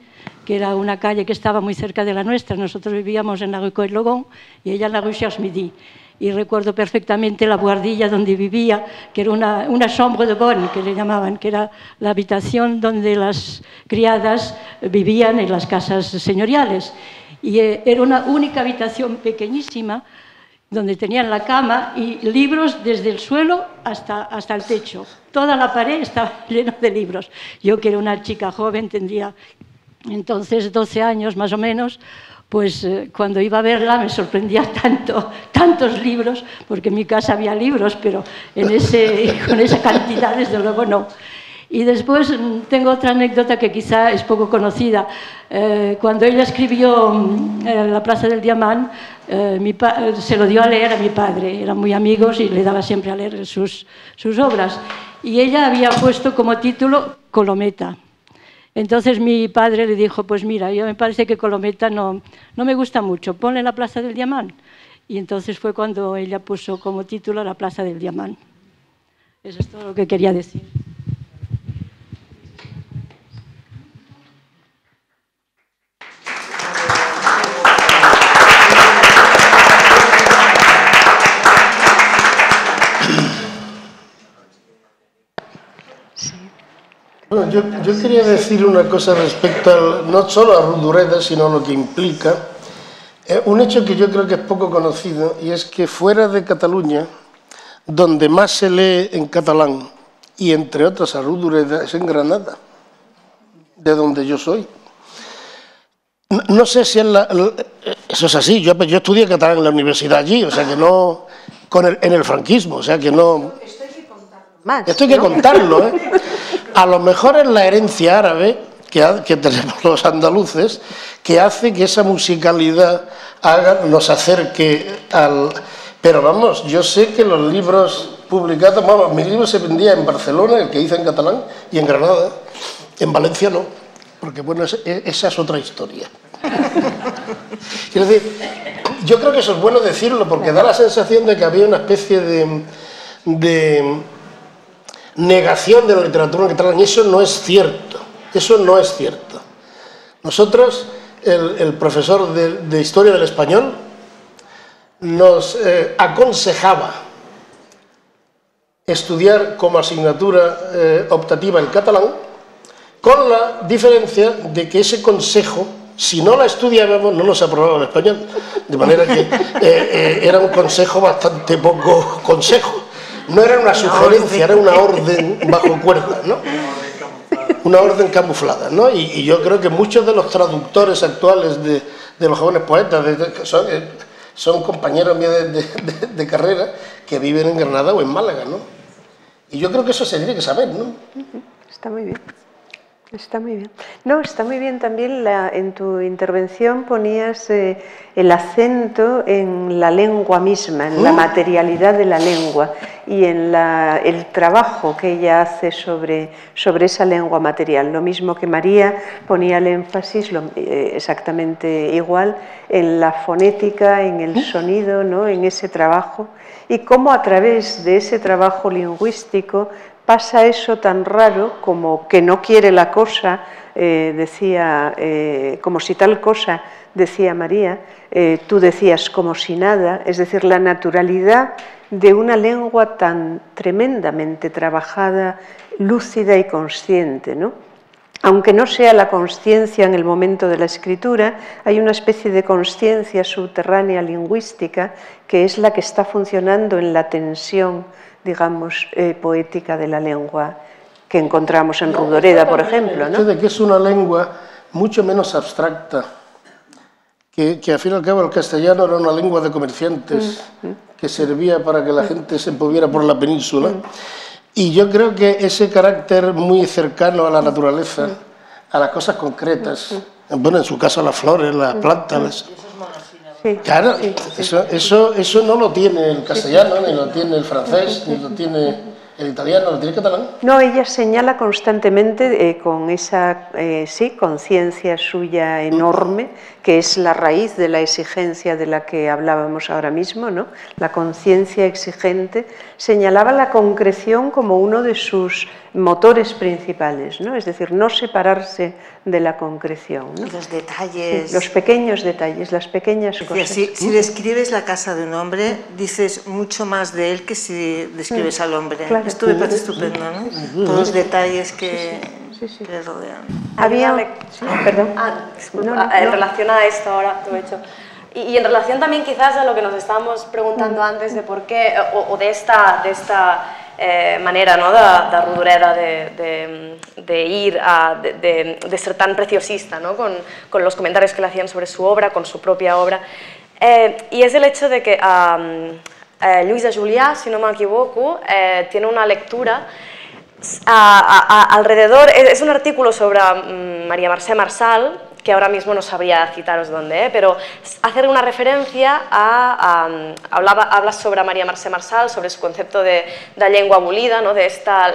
que era una calle que estaba muy cerca de la nuestra. Nosotros vivíamos en la rue Coelogón y ella en la rue Cherche-Midi. Y recuerdo perfectamente la guardilla donde vivía, que era una, una chambre de bonne, que le llamaban, que era la habitación donde las criadas vivían en las casas señoriales. Y era una única habitación pequeñísima, donde tenían la cama y libros desde el suelo hasta, hasta el techo. Toda la pared estaba llena de libros. Yo, que era una chica joven, tendría entonces doce años más o menos, pues eh, cuando iba a verla me sorprendía tanto, tantos libros, porque en mi casa había libros, pero en ese, con esa cantidad desde luego no. Y después tengo otra anécdota que quizá es poco conocida. Eh, cuando ella escribió eh, La Plaza del Diamante, eh, mi se lo dio a leer a mi padre. Eran muy amigos y le daba siempre a leer sus, sus obras. Y ella había puesto como título Colometa. Entonces mi padre le dijo, pues mira, yo me parece que Colometa no, no me gusta mucho, ponle La Plaza del Diamante. Y entonces fue cuando ella puso como título La Plaza del Diamante. Eso es todo lo que quería decir. Bueno, yo, yo quería decir una cosa respecto al, no solo a Rodoreda, sino a lo que implica. Eh, un hecho que yo creo que es poco conocido, y es que fuera de Cataluña, donde más se lee en catalán, y entre otras a Rodoreda, es en Granada, de donde yo soy. No, no sé si es la, la... Eso es así, yo, yo estudié catalán en la universidad allí, o sea que no... Con el, en el franquismo, o sea que no... Esto hay que contarlo más. Esto hay que contarlo, ¿eh? A lo mejor es la herencia árabe que, ha, que tenemos los andaluces, que hace que esa musicalidad haga, nos acerque al... Pero vamos, yo sé que los libros publicados... Bueno, mi libro se vendía en Barcelona, el que hice en catalán, y en Granada. En Valencia no, porque bueno, es, esa es otra historia. Quiero decir, yo creo que eso es bueno decirlo, porque da la sensación de que había una especie de... de negación de la literatura catalana, y eso no es cierto, eso no es cierto. Nosotros, el, el profesor de, de Historia del Español nos eh, aconsejaba estudiar como asignatura eh, optativa el catalán, con la diferencia de que ese consejo, si no la estudiábamos, no nos aprobaba el español, de manera que eh, eh, era un consejo bastante poco consejo. No era una sugerencia, era una orden bajo cuerda, ¿no? Una orden camuflada, ¿no? Y, y yo creo que muchos de los traductores actuales de, de los jóvenes poetas de, de, son, son compañeros míos de, de, de, de carrera que viven en Granada o en Málaga, ¿no? Y yo creo que eso se tiene que saber, ¿no? Está muy bien. Está muy bien. No, está muy bien también la, en tu intervención ponías eh, el acento en la lengua misma, en ¿Eh? la materialidad de la lengua y en la, el trabajo que ella hace sobre, sobre esa lengua material. Lo mismo que María ponía el énfasis, lo, eh, exactamente igual, en la fonética, en el ¿Eh? sonido, ¿no? En ese trabajo y cómo a través de ese trabajo lingüístico pasa eso tan raro como que no quiere la cosa, eh, decía, eh, como si tal cosa, decía María, eh, tú decías como si nada, es decir, la naturalidad de una lengua tan tremendamente trabajada, lúcida y consciente, ¿no? Aunque no sea la consciencia en el momento de la escritura, hay una especie de consciencia subterránea lingüística que es la que está funcionando en la tensión, digamos, eh, poética de la lengua que encontramos en Rodoreda, por ejemplo, ¿no? De que es una lengua mucho menos abstracta que, que al fin y al cabo el castellano era una lengua de comerciantes que servía para que la gente se moviera por la península. Y yo creo que ese carácter muy cercano a la naturaleza, a las cosas concretas, bueno, en su caso las flores, las plantas... Las... Sí, claro, sí, sí, eso, eso, eso no lo tiene el castellano, sí, sí, sí, ni lo tiene el francés, ni lo tiene el italiano, lo tiene el catalán. No, ella señala constantemente eh, con esa eh, sí, conciencia suya enorme, que es la raíz de la exigencia de la que hablábamos ahora mismo, ¿no? La conciencia exigente, señalaba la concreción como uno de sus motores principales, ¿no? Es decir, no separarse de la concreción, ¿no? Los detalles. Sí, los pequeños detalles, las pequeñas cosas. Es decir, si, si describes la casa de un hombre, dices mucho más de él que si describes al hombre. Claro. Esto me parece estupendo, ¿no? Todos los detalles que... Sí, sí. Sí, sí. Que rodean. Había... Sí, perdón. Ah, disculpa, no, no, no. En relación a esto ahora, tú he hecho... Y, y en relación también quizás a lo que nos estábamos preguntando antes de por qué, o, o de esta, de esta eh, manera, ¿no?, de, de Rodoreda de, de, de ir a... De, de, de ser tan preciosista, ¿no?, con, con los comentarios que le hacían sobre su obra, con su propia obra. Eh, y es el hecho de que um, eh, Luisa Juliá, si no me equivoco, eh, tiene una lectura... A, a, a, alrededor, es, es un artículo sobre um, María-Mercè Marçal, que ahora mismo no sabría citaros dónde, ¿eh?, pero hacer una referencia a... a hablaba, habla sobre María-Mercè Marçal, sobre su concepto de, de lengua abolida, ¿no?, de, esta,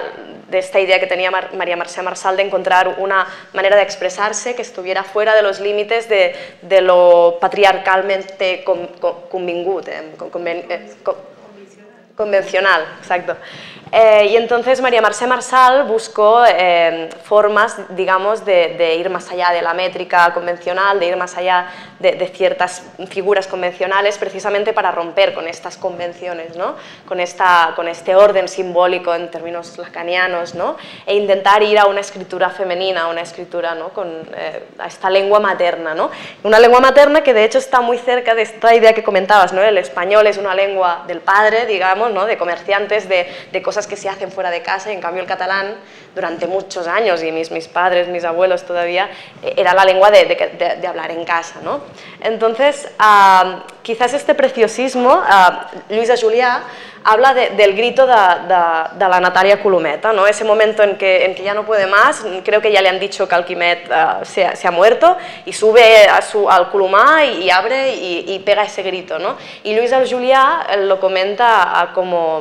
de esta idea que tenía Mar, María-Mercè Marçal de encontrar una manera de expresarse que estuviera fuera de los límites de, de lo patriarcalmente con, con, convingut, eh, con, conven, eh, con, convencional, exacto. Eh, y entonces María-Mercè Marçal buscó eh, formas, digamos, de, de ir más allá de la métrica convencional, de ir más allá de, de ciertas figuras convencionales, precisamente para romper con estas convenciones, ¿no?, con, esta, con este orden simbólico en términos lacanianos, ¿no?, e intentar ir a una escritura femenina, a una escritura, ¿no?, con eh, a esta lengua materna, ¿no?, una lengua materna que de hecho está muy cerca de esta idea que comentabas, ¿no?, el español es una lengua del padre, digamos, ¿no?, de comerciantes, de, de cosas que se hacen fuera de casa, y en cambio el catalán durante muchos años, y mis, mis padres, mis abuelos todavía, era la lengua de, de, de, de hablar en casa, ¿no? Entonces, uh, quizás este preciosismo, uh, Luisa Juliá habla de, del grito de, de, de la Natalia Colometa, ¿no?, ese momento en que, en que ya no puede más, creo que ya le han dicho que al Quimet uh, se, se ha muerto, y sube a su, al Colomá y, y abre y, y pega ese grito, ¿no?, y Luisa Juliá lo comenta uh, como...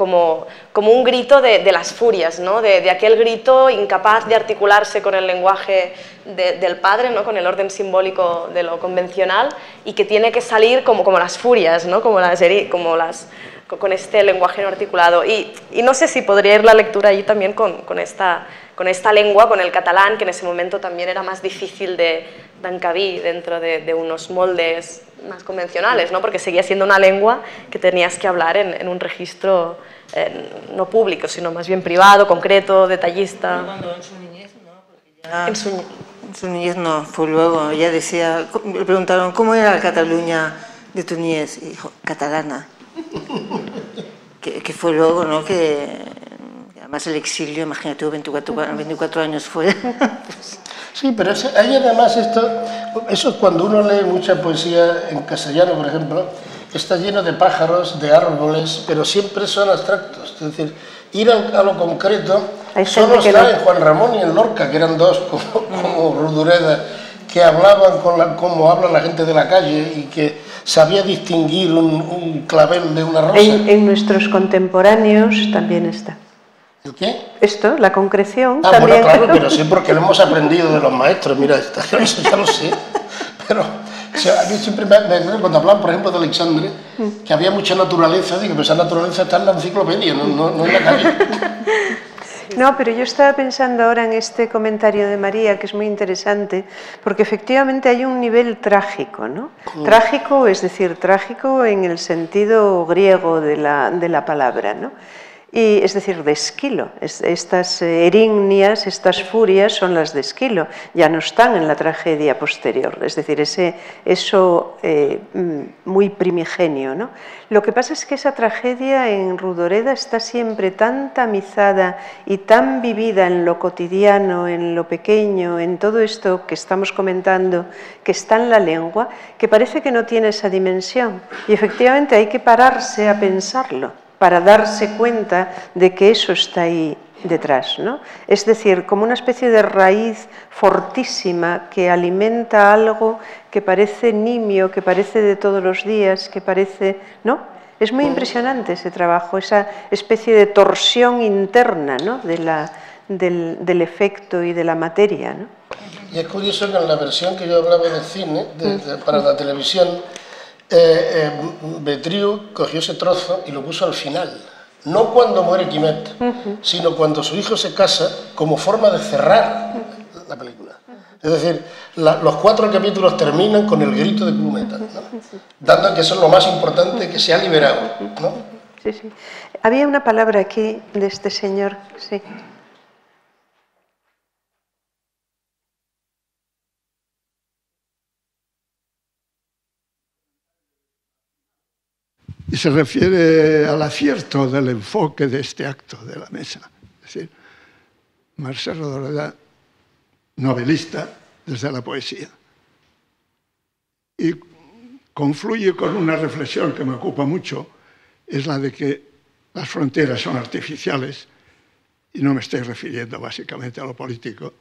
Como, como un grito de, de las furias, ¿no?, de, de aquel grito incapaz de articularse con el lenguaje de, del padre, ¿no?, con el orden simbólico de lo convencional, y que tiene que salir como, como las furias, ¿no?, como las, como las, con este lenguaje no articulado. Y, y no sé si podría ir la lectura allí también con, con, esta, con esta lengua, con el catalán, que en ese momento también era más difícil de, de encabir dentro de, de unos moldes más convencionales, ¿no?, porque seguía siendo una lengua que tenías que hablar en, en un registro eh, no público, sino más bien privado, concreto, detallista. Cuando en su niñez, ¿no? Ya... En, su... en su niñez no, fue luego, ella decía, le preguntaron, ¿cómo era la Cataluña de tu niñez? Y dijo, catalana. que, que fue luego, ¿no?, que además el exilio, imagínate, veinticuatro, veinticuatro años fuera. Sí, pero hay además esto, eso es cuando uno lee mucha poesía en castellano, por ejemplo, está lleno de pájaros, de árboles, pero siempre son abstractos, es decir, ir a lo concreto, solo está no... en Juan Ramón y en Lorca, que eran dos como, como Rodoreda, que hablaban con la, como habla la gente de la calle y que sabía distinguir un, un clavel de una rosa. En, en nuestros contemporáneos también está. ¿El qué? Esto, la concreción. Ah, también. Bueno, claro, pero sí, porque lo hemos aprendido de los maestros, mira, esta, eso ya lo sé. Pero o sea, a mí siempre me, me cuando hablan, por ejemplo, de Alexandre, que había mucha naturaleza, digo, pero esa naturaleza está en la enciclopedia, no, no, no en la calle. No, pero yo estaba pensando ahora en este comentario de María, que es muy interesante, porque efectivamente hay un nivel trágico, ¿no? Sí. Trágico, es decir, trágico en el sentido griego de la, de la palabra, ¿no? y es decir, de Esquilo. Estas erignias, estas furias son las de Esquilo, ya no están en la tragedia posterior, es decir, ese, eso eh, muy primigenio, ¿no? Lo que pasa es que esa tragedia en Rodoreda está siempre tan tamizada y tan vivida en lo cotidiano, en lo pequeño, en todo esto que estamos comentando, que está en la lengua, que parece que no tiene esa dimensión, y efectivamente hay que pararse a pensarlo para darse cuenta de que eso está ahí detrás, ¿no? Es decir, como una especie de raíz fortísima que alimenta algo que parece nimio, que parece de todos los días, que parece, ¿no? Es muy impresionante ese trabajo, esa especie de torsión interna, ¿no? de la, del, del efecto y de la materia, ¿no? Y es curioso que en la versión que yo hablaba de cine, de, de, para la televisión, Eh, eh, Betriu cogió ese trozo y lo puso al final, no cuando muere Quimet, uh-huh. sino cuando su hijo se casa, como forma de cerrar uh-huh. la película. Es decir, la, los cuatro capítulos terminan con el grito de Colometa, ¿no? uh-huh. dando que eso es lo más importante, que se ha liberado, ¿no? Sí, sí. Había una palabra aquí de este señor, sí. Y se refiere al acierto del enfoque de este acto de la mesa. Es decir, Mercè Rodoreda, novelista desde la poesía. Y confluye con una reflexión que me ocupa mucho, es la de que las fronteras son artificiales, y no me estoy refiriendo básicamente a lo político.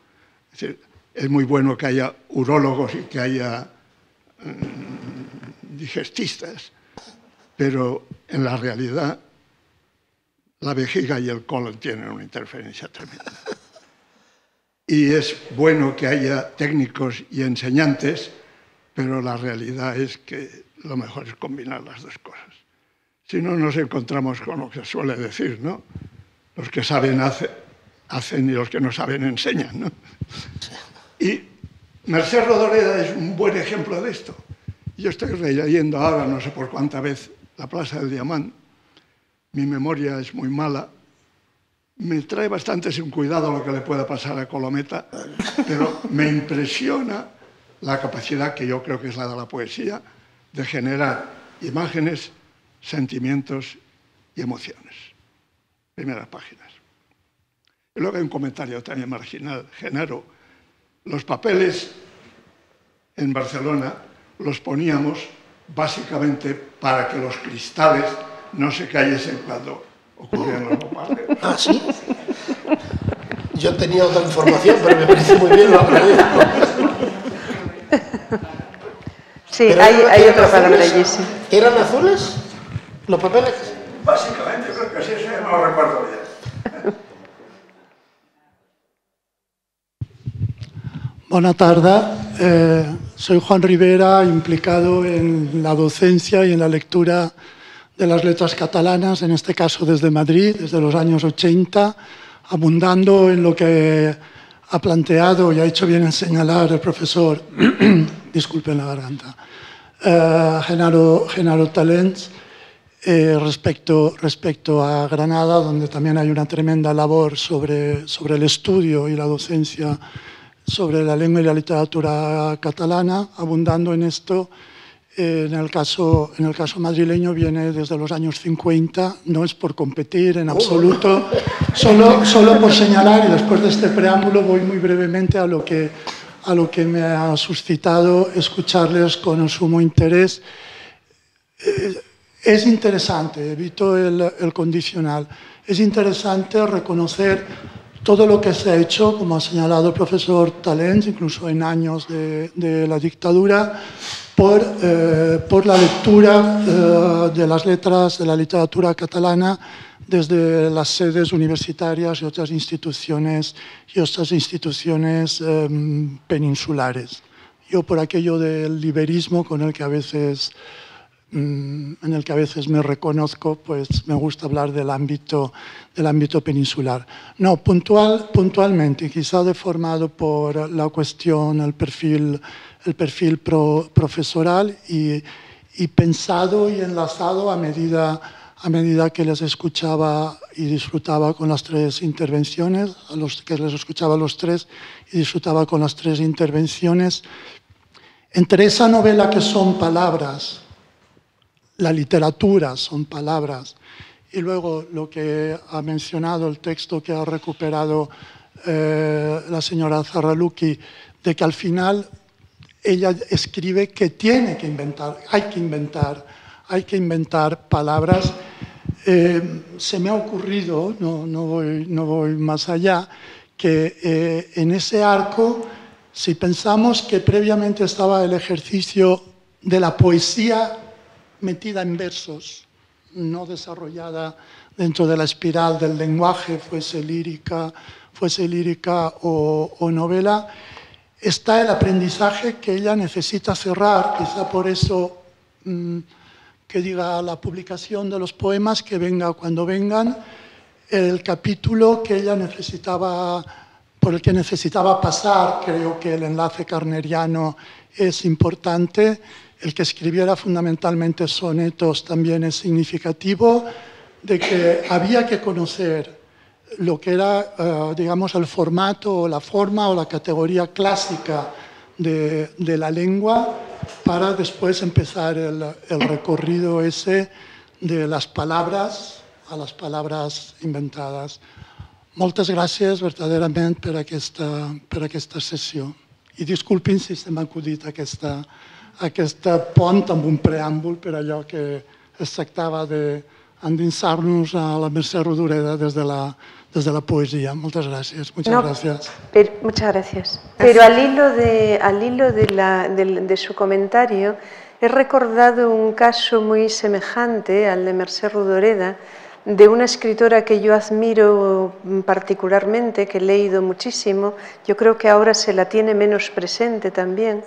Es decir, es muy bueno que haya urólogos y que haya mmm, digestistas, pero en la realidad la vejiga y el colon tienen una interferencia tremenda. Y es bueno que haya técnicos y enseñantes, pero la realidad es que lo mejor es combinar las dos cosas. Si no, nos encontramos con lo que se suele decir, ¿no? Los que saben hace, hacen y los que no saben enseñan, ¿no? Y Mercè Rodoreda es un buen ejemplo de esto. Yo estoy releyendo ahora, no sé por cuánta vez, La Plaza del Diamante, mi memoria es muy mala, me trae bastante sin cuidado lo que le pueda pasar a Colometa, pero me impresiona la capacidad, que yo creo que es la de la poesía, de generar imágenes, sentimientos y emociones. Primeras páginas. Y luego hay un comentario también marginal, Genaro. Los papeles en Barcelona los poníamos básicamente para que los cristales no se cayesen cuando ocurrían los bombardeos. ¿Ah, sí? Yo tenía otra información, pero me parece muy bien, lo agradezco. Sí, pero hay, hay otra palabra allí, sí. ¿Eran azules los papeles? Básicamente, creo que sí, eso ya no lo recuerdo bien. Buenas tardes. Eh, soy Juan Rivera, implicado en la docencia y en la lectura de las letras catalanas, en este caso desde Madrid, desde los años ochenta, abundando en lo que ha planteado y ha hecho bien en señalar el profesor, disculpen la garganta, eh, Genaro, Genaro Talens, eh, respecto, respecto a Granada, donde también hay una tremenda labor sobre, sobre el estudio y la docencia sobre la lengua y la literatura catalana, abundando en esto, eh, en, el caso, en el caso madrileño viene desde los años cincuenta, no es por competir en absoluto, solo, solo por señalar, y después de este preámbulo voy muy brevemente a lo que, a lo que me ha suscitado escucharles con sumo interés. Eh, es interesante, evito el, el condicional, es interesante reconocer todo lo que se ha hecho, como ha señalado el profesor Talens, incluso en años de, de la dictadura, por, eh, por la lectura eh, de las letras, de la literatura catalana, desde las sedes universitarias y otras instituciones, y otras instituciones eh, peninsulares. Yo, por aquello del liberismo con el que a veces, en el que a veces me reconozco, pues me gusta hablar del ámbito, del ámbito peninsular. No, puntual, puntualmente, quizá deformado por la cuestión, el perfil, el perfil pro, profesoral y, y pensado y enlazado a medida, a medida que les escuchaba y disfrutaba con las tres intervenciones, a los que les escuchaba a los tres y disfrutaba con las tres intervenciones, entre esa novela que son palabras, la literatura son palabras, y luego lo que ha mencionado, el texto que ha recuperado eh, la señora Zarraluki, de que al final ella escribe que tiene que inventar, hay que inventar, hay que inventar palabras. Eh, se me ha ocurrido, no, no, voy, no voy más allá, que eh, en ese arco, si pensamos que previamente estaba el ejercicio de la poesía metida en versos, no desarrollada dentro de la espiral del lenguaje, fuese lírica, fuese lírica o, o novela, está el aprendizaje que ella necesita cerrar, quizá por eso mmm, que diga la publicación de los poemas, que venga cuando vengan, el capítulo que ella necesitaba, por el que necesitaba pasar, creo que el enlace carneriano es importante, el que escribiera fundamentalmente sonetos también es significativo, de que había que conocer lo que era, eh, digamos, el formato o la forma o la categoría clásica de, de la lengua para después empezar el, el recorrido ese de las palabras a las palabras inventadas. Moltes gràcies, verdaderament, per aquesta, per aquesta sessió. I disculpin si se m'ha acudit aquesta, aquesta pont amb un preàmbul per allò que es tractava d'endinsar-nos a la Mercè Rodoreda des de la, des de la poesía. Moltes gràcies. Muchas no, gracias. Pero, muchas gracias. Pero al hilo, de, al hilo de, la, de, de su comentario, he recordado un caso muy semejante al de Mercè Rodoreda, de una escritora que yo admiro particularmente, que he leído muchísimo, yo creo que ahora se la tiene menos presente también,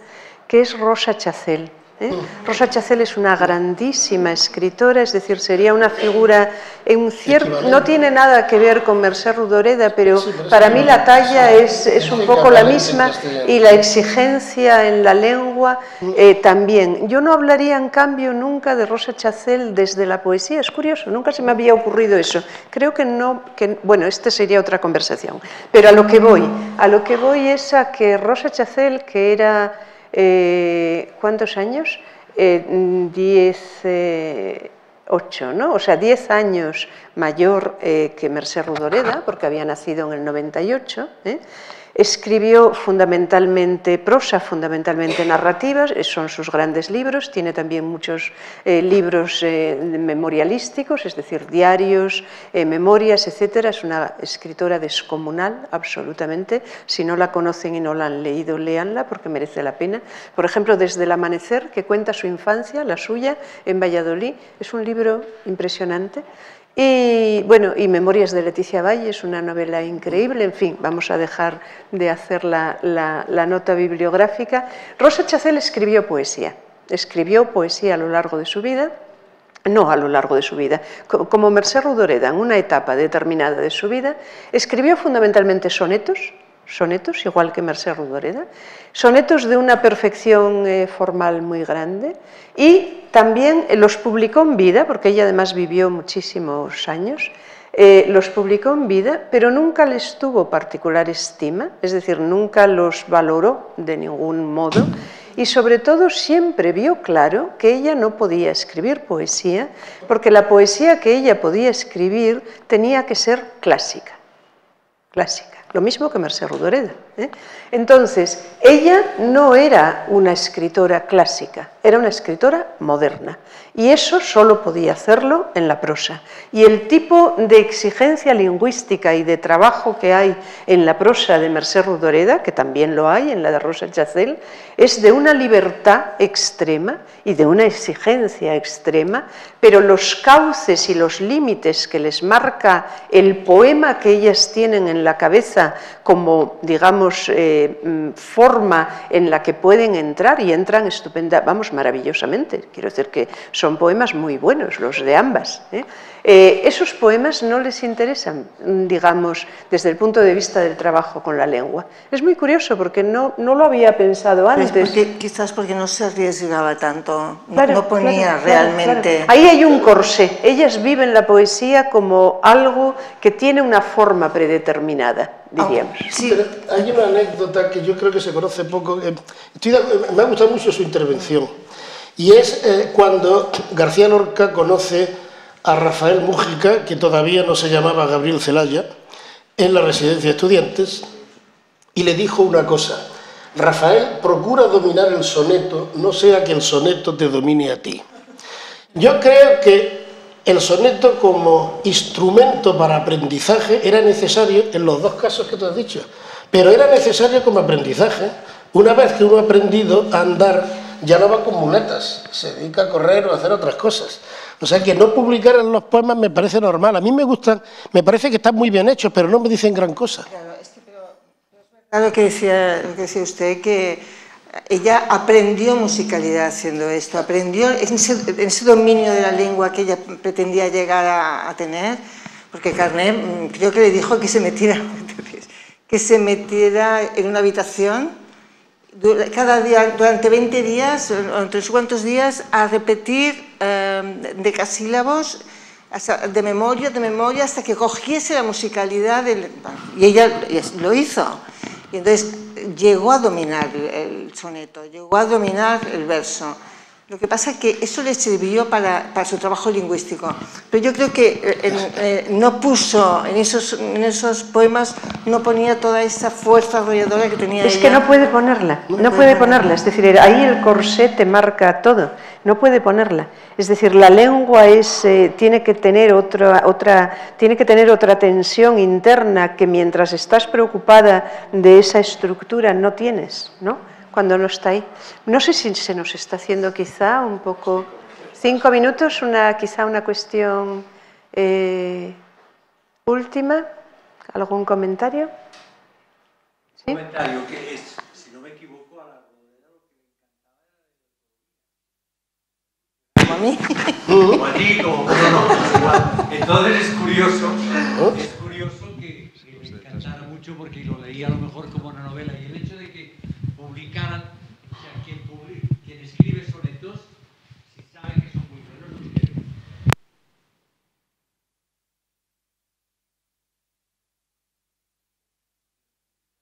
que es Rosa Chacel. ¿eh? Rosa Chacel es una grandísima escritora, es decir, sería una figura, en cierto, no tiene nada que ver con Mercè Rodoreda, pero para mí la talla es, es un poco la misma y la exigencia en la lengua eh, también. Yo no hablaría, en cambio, nunca de Rosa Chacel desde la poesía, es curioso, nunca se me había ocurrido eso. Creo que no, que, bueno, esta sería otra conversación, pero a lo que voy, a lo que voy es a que Rosa Chacel, que era... Eh, ¿Cuántos años? Eh, diez, eh, ocho, ¿no? O sea, diez años mayor eh, que Mercè Rodoreda, porque había nacido en el noventa y ocho, ¿eh? Escribió fundamentalmente prosa, fundamentalmente narrativas, son sus grandes libros, tiene también muchos eh, libros eh, memorialísticos, es decir, diarios, eh, memorias, etcétera. Es una escritora descomunal, absolutamente. Si no la conocen y no la han leído, léanla, porque merece la pena. Por ejemplo, Desde el amanecer, que cuenta su infancia, la suya, en Valladolid, es un libro impresionante. Y bueno, y Memorias de Leticia Valle, es una novela increíble, en fin, vamos a dejar de hacer la, la, la nota bibliográfica. Rosa Chacel escribió poesía, escribió poesía a lo largo de su vida, no a lo largo de su vida, como Mercè Rodoreda, en una etapa determinada de su vida, escribió fundamentalmente sonetos, sonetos, igual que Mercè Rodoreda, sonetos de una perfección eh, formal muy grande, y también los publicó en vida, porque ella además vivió muchísimos años, eh, los publicó en vida, pero nunca les tuvo particular estima, es decir, nunca los valoró de ningún modo, y sobre todo siempre vio claro que ella no podía escribir poesía, porque la poesía que ella podía escribir tenía que ser clásica, clásica. Lo mismo que Mercè Rodoreda. ¿eh? Entonces, ella no era una escritora clásica, era una escritora moderna. Y eso solo podía hacerlo en la prosa. Y el tipo de exigencia lingüística y de trabajo que hay en la prosa de Mercè Rodoreda, que también lo hay en la de Rosa Chacel, es de una libertad extrema y de una exigencia extrema, pero los cauces y los límites que les marca el poema que ellas tienen en la cabeza como, digamos, eh, forma en la que pueden entrar, y entran estupenda, vamos, maravillosamente. Quiero decir que son poemas muy buenos los de ambas, ¿eh? Eh, esos poemas no les interesan, digamos, desde el punto de vista del trabajo con la lengua. Es muy curioso porque no, no lo había pensado antes. Pues porque, quizás porque no se arriesgaba tanto, claro, no ponía claro, realmente... Claro, claro. Ahí hay un corsé. Ellas viven la poesía como algo que tiene una forma predeterminada, diríamos. Ah, sí. Pero hay una anécdota que yo creo que se conoce poco. Estoy, me ha gustado mucho su intervención. Y es eh, cuando García Lorca conoce a Rafael Múgica, que todavía no se llamaba Gabriel Celaya, en la residencia de estudiantes, y le dijo una cosa: Rafael, procura dominar el soneto, no sea que el soneto te domine a ti. Yo creo que el soneto como instrumento para aprendizaje era necesario en los dos casos que te has dicho, pero era necesario como aprendizaje. Una vez que uno ha aprendido a andar, ya no va con muletas, se dedica a correr o a hacer otras cosas. O sea, que no publicaran los poemas me parece normal. A mí me gustan, me parece que están muy bien hechos, pero no me dicen gran cosa. Claro, es que, pero, pero es verdad lo que decía, lo que decía usted, que ella aprendió musicalidad haciendo esto, aprendió en ese, en ese dominio de la lengua que ella pretendía llegar a, a tener, porque Carné creo que le dijo que se metiera, que se metiera en una habitación cada día, durante veinte días, o entre cuántos días, a repetir eh, decasílabos de memoria, de memoria, hasta que cogiese la musicalidad del, y ella lo hizo. Y entonces llegó a dominar el soneto, llegó a dominar el verso. Lo que pasa es que eso le sirvió para, para su trabajo lingüístico. Pero yo creo que en, eh, no puso, en esos, en esos poemas, no ponía toda esa fuerza arrolladora que tenía Es ella. que no puede ponerla, no, no puede, puede ponerla. Es decir, ahí el corsé te marca todo, no puede ponerla. Es decir, la lengua es, eh, tiene, que tener otra, otra, tiene que tener otra tensión interna que mientras estás preocupada de esa estructura no tienes, ¿no? Cuando no está ahí. No sé si se nos está haciendo quizá un poco... Cinco minutos, una, quizá una cuestión eh, última. ¿Algún comentario? ¿Sí? Un comentario que es, si no me equivoco, a la Rodoreda... Como a mí. Como a ti, como a igual. Entonces es curioso, es curioso que, que me encantara mucho porque lo leía a lo mejor como una novela y el hecho de que publicaran, o sea, quien, publica, quien escribe sonetos, si sabe que son muy buenos, los que...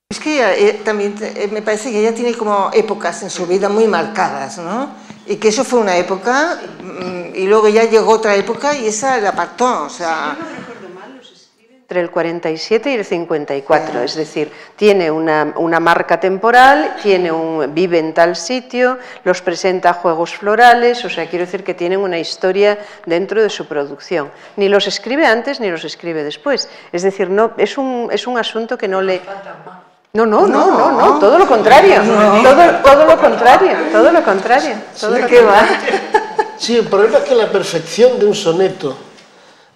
Es que eh, también eh, me parece que ella tiene como épocas en su vida muy marcadas, ¿no? Y que eso fue una época, y luego ya llegó otra época y esa la apartó, o sea... entre el cuarenta y siete y el cincuenta y cuatro, es decir, tiene una, una marca temporal, tiene un, vive en tal sitio, los presenta a juegos florales, o sea, quiero decir que tienen una historia dentro de su producción. Ni los escribe antes ni los escribe después, es decir, no, es, un, es un asunto que no le... No, no, no, no, no, no todo lo contrario, no. todo, todo lo contrario, todo lo contrario, todo sí, lo que va. Sí, el problema es que la perfección de un soneto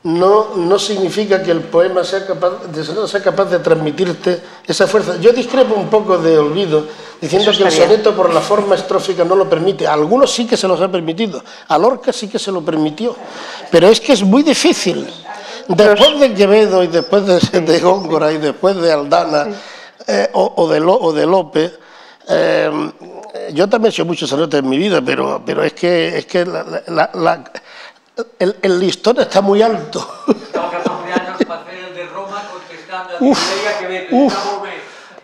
No, no significa que el poema sea capaz, de, sea capaz de transmitirte esa fuerza. Yo discrepo un poco de Olvido, diciendo que el soneto por la forma estrófica no lo permite. A algunos sí que se los ha permitido, a Lorca sí que se lo permitió, pero es que es muy difícil. Después de Quevedo y después de, de Góngora y después de Aldana eh, o, o, de Lo, o de Lope, eh, yo también he hecho muchos sonetos en mi vida, pero, pero es que, es que la... la, la El, el listón está muy alto.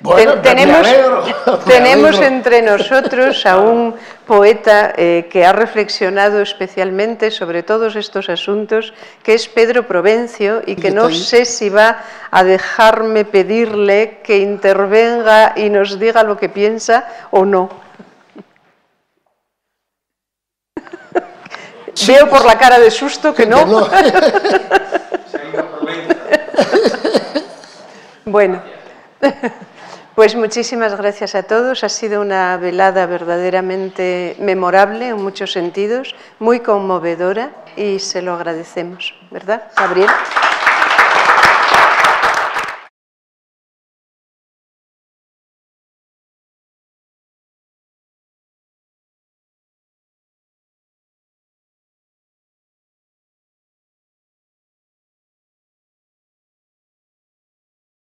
Bueno, tenemos tenemos entre nosotros a un poeta eh, que ha reflexionado especialmente sobre todos estos asuntos, que es Pedro Provencio, y que no sé si va a dejarme pedirle que intervenga y nos diga lo que piensa o no. Sí, veo por la cara de susto que no. no. Bueno, pues muchísimas gracias a todos. Ha sido una velada verdaderamente memorable en muchos sentidos, muy conmovedora, y se lo agradecemos, ¿verdad, Gabriel?